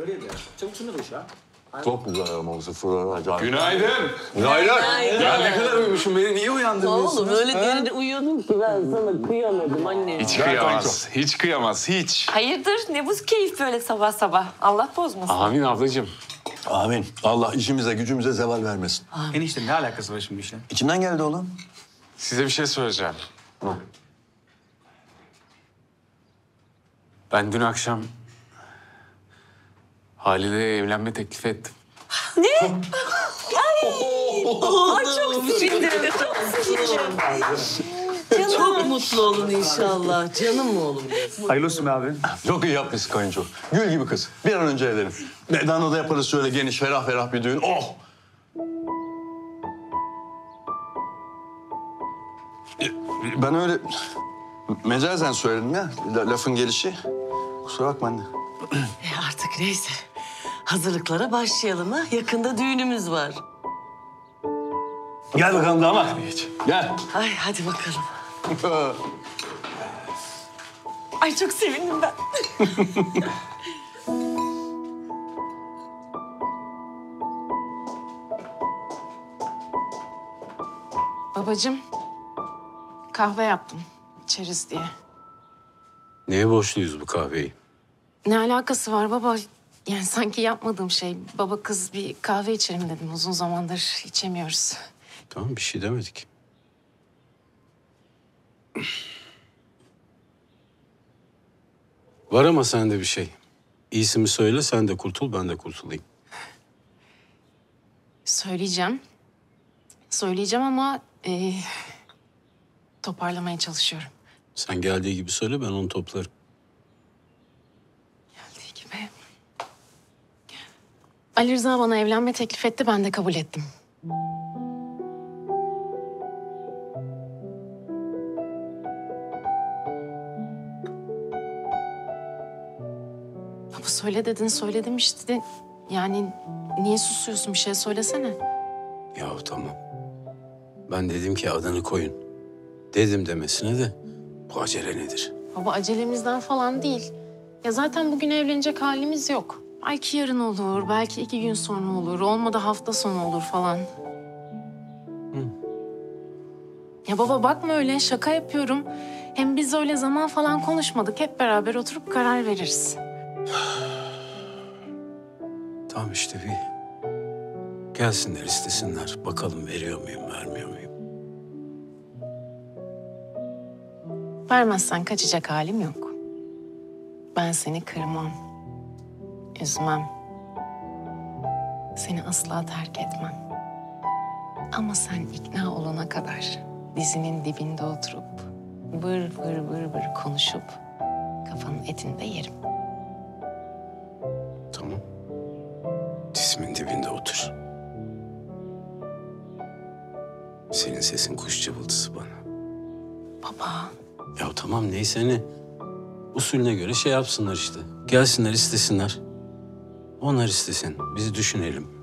Öyleydi. Çabuk şunu duş ya. Çok güzel ama sıfırlar acayip. Günaydın. Günaydın. Ya ne kadar uyumuşum, beni niye uyandırmıyorsunuz? Oğlum öyle deride uyuyordum ki ben sana kıyamadım anne. Hiç kıyamaz, hiç kıyamaz, hiç. Hayırdır, ne bu keyif böyle sabah sabah? Allah bozmasın. Amin ablacığım. Amin. Allah işimize gücümüze zeval vermesin. Amin. Enişte ne alakası var şimdi işle? İçimden geldi oğlum. Size bir şey söyleyeceğim. Hı. Ben dün akşam... Halide'ye evlenme teklif ettim. Ne? Ay! Ay çok sevindim. Çok sevindim. Canım. Çok mutlu olun inşallah. Canım mı oğlum? Hayırlı olsun abi. Çok iyi yapmışsın kayınço. Gül gibi kız. Bir an önce evlenin. Bedano'da yaparız şöyle geniş, ferah ferah bir düğün. Oh! Ben öyle mecazen söyledim ya lafın gelişi. Kusura bakma anne. Artık neyse. Hazırlıklara başlayalım ha. Yakında düğünümüz var. Gel bakalım damat. Gel. Ay hadi bakalım. Ay çok sevindim ben. Babacığım, kahve yaptım. İçeriz diye. Neye borçluyuz bu kahveyi? Ne alakası var baba? Yani sanki yapmadığım şey. Baba kız bir kahve içelim dedim. Uzun zamandır içemiyoruz. Tamam bir şey demedik. Var ama sende bir şey. İyisini söyle sen de kurtul ben de kurtulayım. Söyleyeceğim. Söyleyeceğim ama toparlamaya çalışıyorum. Sen geldiği gibi söyle ben onu toplarım. Ali Rıza bana evlenme teklif etti, ben de kabul ettim. Ama söyle dedin, söyledim işte. Yani niye susuyorsun? Bir şey söylesene. Ya tamam. Ben dedim ki adını koyun. Dedim demesine de bu acele nedir? Baba acelemizden falan değil. Ya zaten bugün evlenecek halimiz yok. Belki yarın olur, belki 2 gün sonra olur. Olmadı hafta sonu olur falan. Hı. Ya baba bakma öyle, şaka yapıyorum. Hem biz öyle zaman falan konuşmadık. Hep beraber oturup karar veririz. Tamam işte bir... Gelsinler, istesinler. Bakalım veriyor muyum, vermiyor muyum? Vermezsen kaçacak halim yok. Ben seni kırmam, üzmem. Seni asla terk etmem. Ama sen ikna olana kadar dizinin dibinde oturup vır vır vır vır konuşup kafanın etini de yerim. Tamam. Dizimin dibinde otur. Senin sesin kuş cıvıltısı bana. Baba. Ya tamam neyse ne. Usulüne göre şey yapsınlar işte. Gelsinler istesinler. Onlar istesin. Biz düşünelim.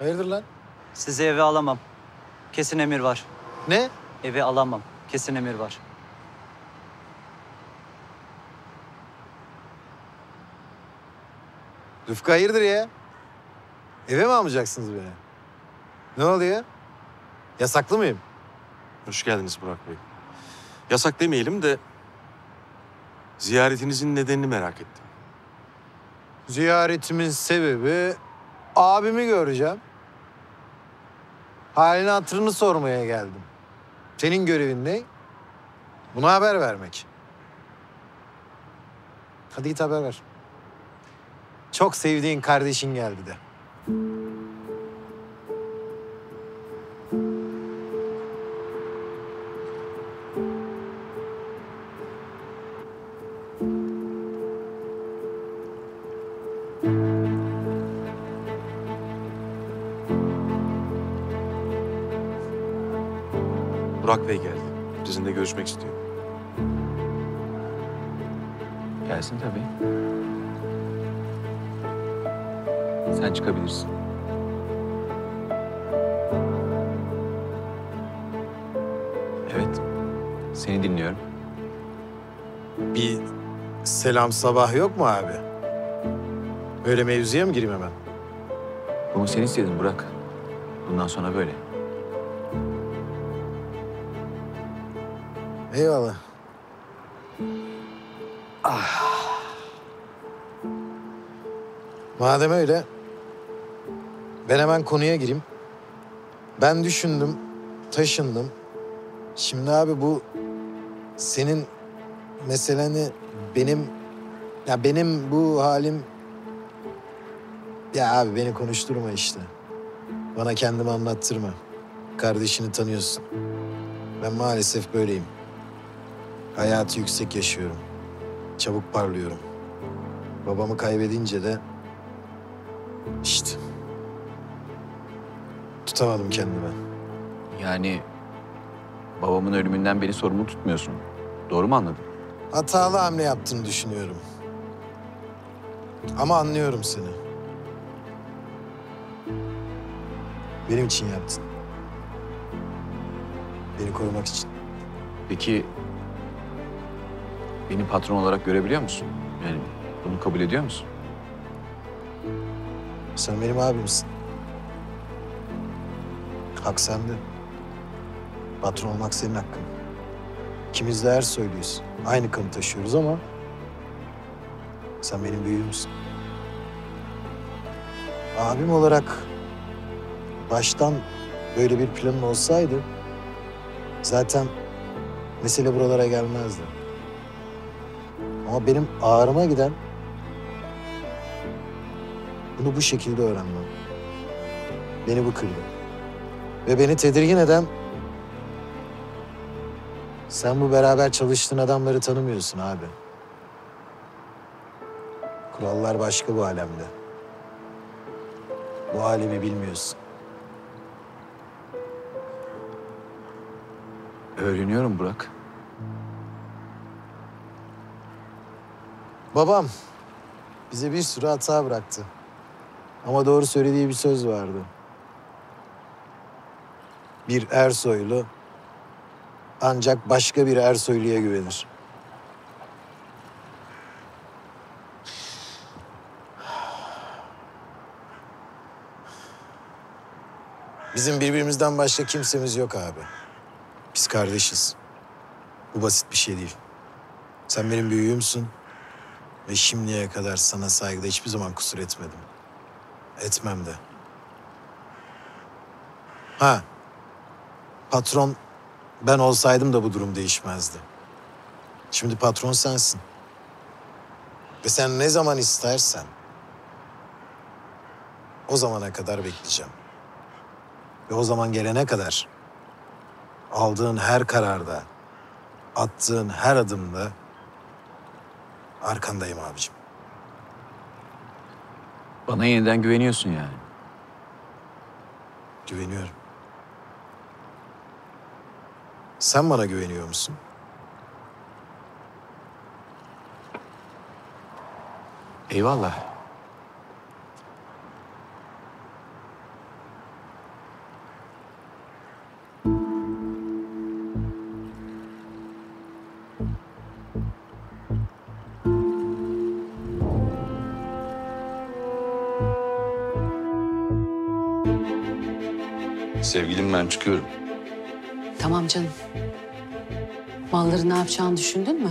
Hayırdır lan? Sizi eve alamam. Kesin emir var. Ne? Eve alamam. Kesin emir var. Rıfkı hayırdır ya? Eve mi almayacaksınız beni? Ne oluyor? Yasaklı mıyım? Hoş geldiniz Burak Bey. Yasak demeyelim de... ziyaretinizin nedenini merak ettim. Ziyaretimin sebebi... abimi göreceğim. Halini hatırını sormaya geldim. Senin görevin ne? Buna haber vermek. Hadi git haber ver. Çok sevdiğin kardeşin geldi de. Burak Bey geldi. Sizinle görüşmek istiyor. Gelsin tabii. Sen çıkabilirsin. Evet. Seni dinliyorum. Bir selam sabah yok mu abi? Böyle mevzuya mı gireyim hemen? Bunu sen istedin Burak. Bundan sonra böyle. Eyvallah. Ah. Madem öyle, ben hemen konuya gireyim. Ben düşündüm, taşındım. Şimdi abi bu senin meseleni benim bu halim... Ya abi beni konuşturma işte. Bana kendimi anlattırma. Kardeşini tanıyorsun. Ben maalesef böyleyim. Hayatı yüksek yaşıyorum. Çabuk parlıyorum. Babamı kaybedince de... işte... tutamadım kendimi. Yani... babamın ölümünden beri sorumlu tutmuyorsun. Doğru mu anladın? Hatalı hamle yaptığını düşünüyorum. Ama anlıyorum seni. Benim için yaptın. Beni korumak için. Peki... beni patron olarak görebiliyor musun? Yani bunu kabul ediyor musun? Sen benim abimsin. Hak sende. Patron olmak senin hakkın. İkimiz de Ersoyluyuz. Aynı kanı taşıyoruz ama... sen benim büyüğümsün. Abim olarak... baştan böyle bir planın olsaydı... zaten mesele buralara gelmezdi. Ama benim ağrıma giden bunu bu şekilde öğrenmem. Beni bu kırdı. Ve beni tedirgin eden... Sen bu beraber çalıştığın adamları tanımıyorsun abi. Kurallar başka bu alemde. Bu alemi bilmiyorsun. Öğreniyorum Burak. Babam bize bir sürü hata bıraktı. Ama doğru söylediği bir söz vardı. Bir Ersoylu ancak başka bir Ersoylu'ya güvenir. Bizim birbirimizden başka kimsemiz yok abi. Biz kardeşiz. Bu basit bir şey değil. Sen benim büyüğümsün. Ve şimdiye kadar sana saygıda hiçbir zaman kusur etmedim. Etmem de. Ha. Patron ben olsaydım da bu durum değişmezdi. Şimdi patron sensin. Ve sen ne zaman istersen o zamana kadar bekleyeceğim. Ve o zaman gelene kadar aldığın her kararda, attığın her adımda arkandayım abicim. Bana yeniden güveniyorsun yani. Güveniyorum. Sen bana güveniyor musun? Eyvallah. Sevgilim ben çıkıyorum. Tamam canım. Malları ne yapacağını düşündün mü?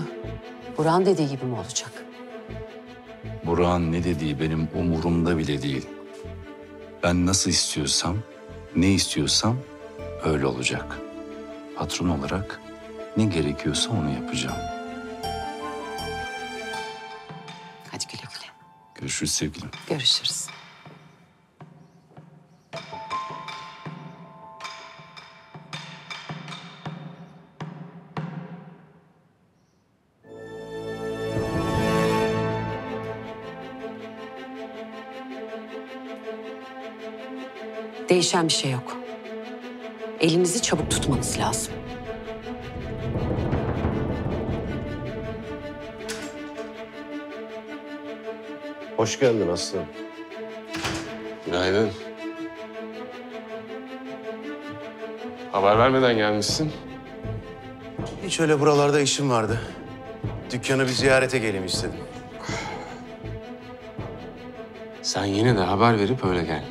Burak'ın dediği gibi mi olacak? Burak'ın ne dediği benim umurumda bile değil. Ben nasıl istiyorsam, ne istiyorsam öyle olacak. Patron olarak ne gerekiyorsa onu yapacağım. Hadi güle güle. Görüşürüz sevgilim. Görüşürüz. Değişen bir şey yok. Elinizi çabuk tutmanız lazım. Hoş geldin Aslı. Günaydın. Haber vermeden gelmişsin. Hiç öyle buralarda işim vardı. Dükkanı bir ziyarete geleyim istedim. Sen yine de haber verip öyle gel.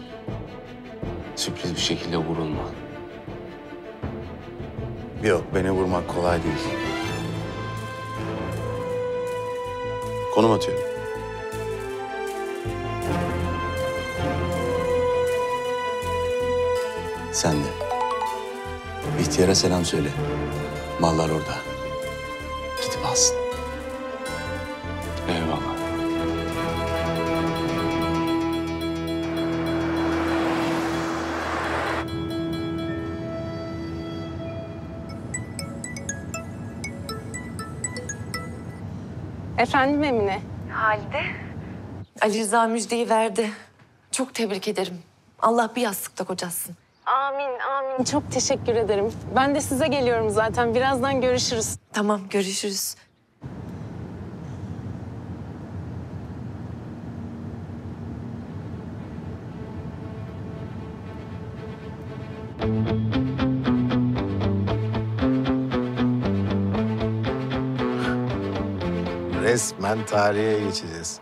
Sürpriz bir şekilde vurulma. Yok, beni vurmak kolay değil. Konum atıyorum. Sen de. İhtiyara selam söyle. Mallar orada. Gidip alsın. Eyvallah. Efendim Emine? Halide. Ali Rıza müjdeyi verdi. Çok tebrik ederim. Allah bir yastıkta kocatsın. Amin, amin. Çok teşekkür ederim. Ben de size geliyorum zaten. Birazdan görüşürüz. Tamam, görüşürüz. Resmen tarihe geçeceğiz.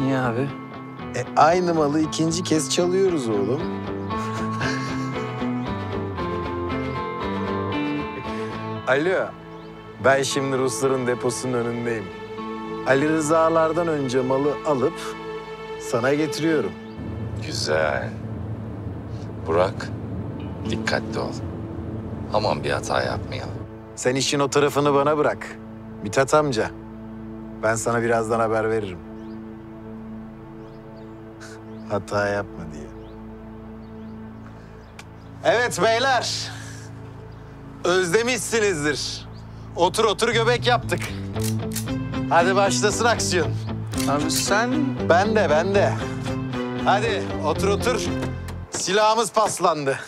Niye abi? Aynı malı ikinci kez çalıyoruz oğlum. Alo, ben şimdi Rusların deposunun önündeyim. Ali Rıza'lardan önce malı alıp sana getiriyorum. Güzel. Burak, dikkatli ol. Aman bir hata yapmayalım. Sen işin o tarafını bana bırak. Mithat amca, ben sana birazdan haber veririm. Hata yapma diye. Evet beyler. Özlemişsinizdir. Otur otur göbek yaptık. Hadi başlasın aksiyon. Abi sen... Ben de. Hadi otur. Silahımız paslandı.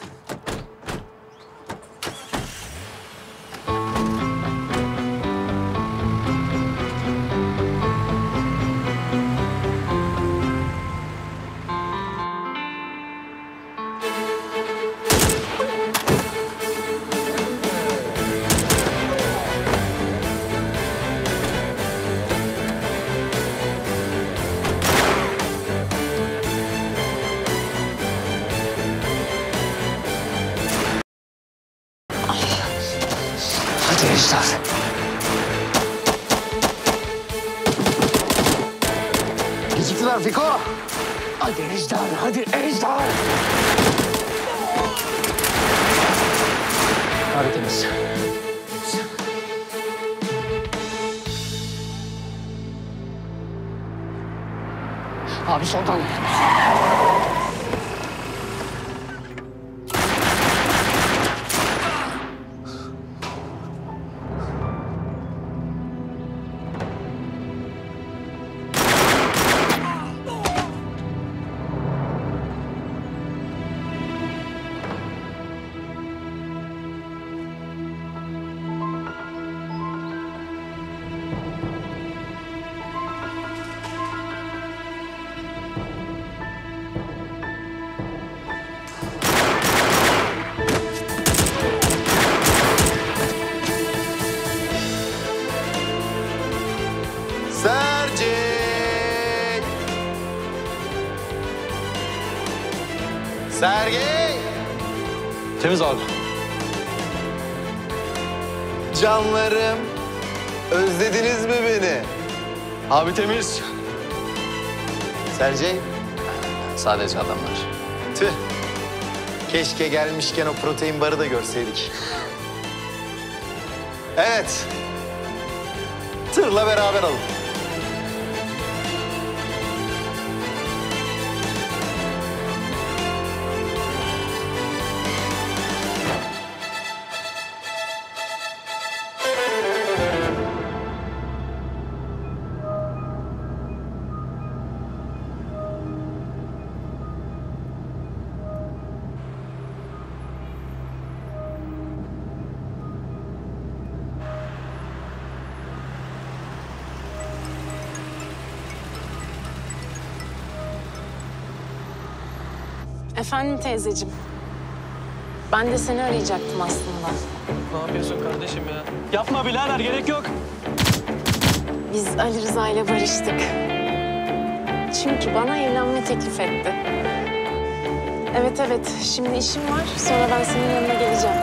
Geciktiler Fiko. Hadi ejder. Hadi temiz. Abi soldan. Sergey! Temiz abi. Canlarım, özlediniz mi beni? Abi temiz. Sergey? Sadece adamlar. Tüh. Keşke gelmişken o protein barı da görseydik. Evet. Tırla beraber alın. Efendim teyzeciğim, ben de seni arayacaktım aslında. Ne yapıyorsun kardeşim ya? Yapma birader, gerek yok. Biz Ali Rıza ile barıştık. Çünkü bana evlenme teklif etti. Evet, şimdi işim var, sonra ben senin yanına geleceğim.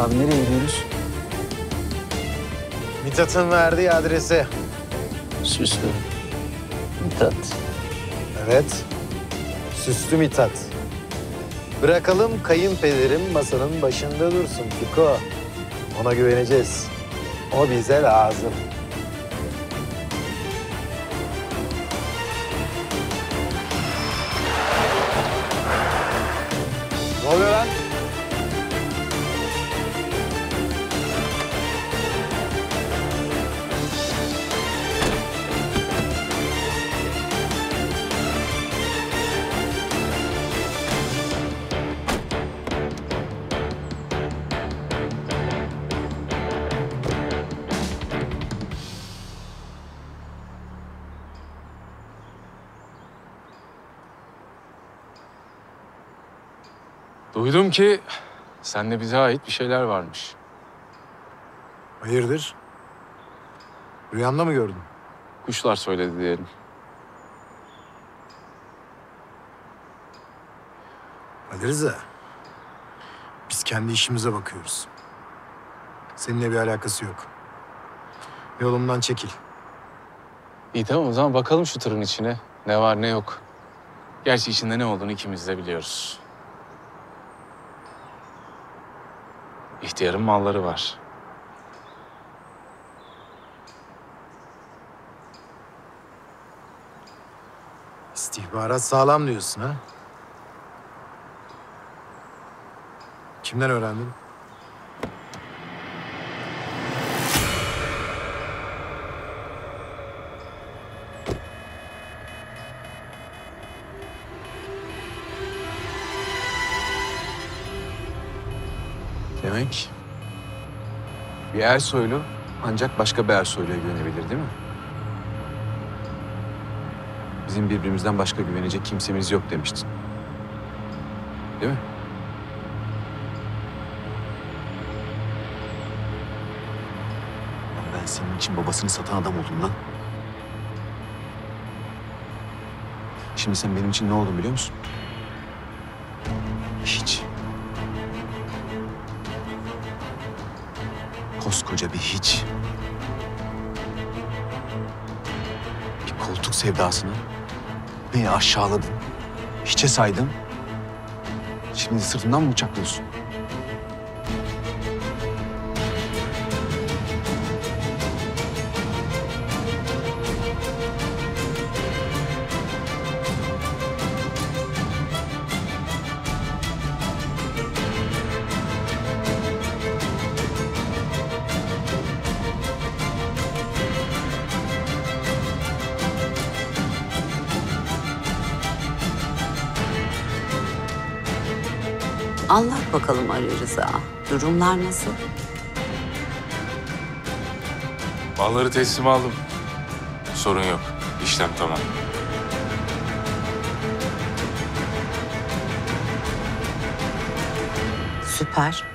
Abi nereye gidiyoruz? Mithat'ın verdiği adrese. Süslü Mithat. Evet. Süslü Mithat. Bırakalım kayınpederim masanın başında dursun Fiko. Ona güveneceğiz. O bize lazım. Ne oluyor lan? Duydum ki sende bize ait bir şeyler varmış. Hayırdır? Rüyanda mı gördün? Kuşlar söyledi diyelim. Ali Rıza, biz kendi işimize bakıyoruz. Seninle bir alakası yok. Yolumdan çekil. İyi tamam, o zaman bakalım şu tırın içine. Ne var ne yok. Gerçi içinde ne olduğunu ikimiz de biliyoruz. İhtiyarın malları var. İstihbarat sağlam diyorsun ha? Kimden öğrendin? Demek bir Ersoylu ancak başka bir Ersoylu'ya güvenebilir, değil mi? Bizim birbirimizden başka güvenecek kimsemiz yok demiştin. Değil mi? Ben senin için babasını satan adam oldum lan. Şimdi sen benim için ne oldun biliyor musun? Hiç. Koskoca bir hiç. Bir koltuk sevdasını beni aşağıladın. Hiçe saydın. Şimdi sırtından mı bıçaklıyorsun? Anlat bakalım Ali Rıza, durumlar nasıl? Malları teslim aldım. Sorun yok, işlem tamam. Süper.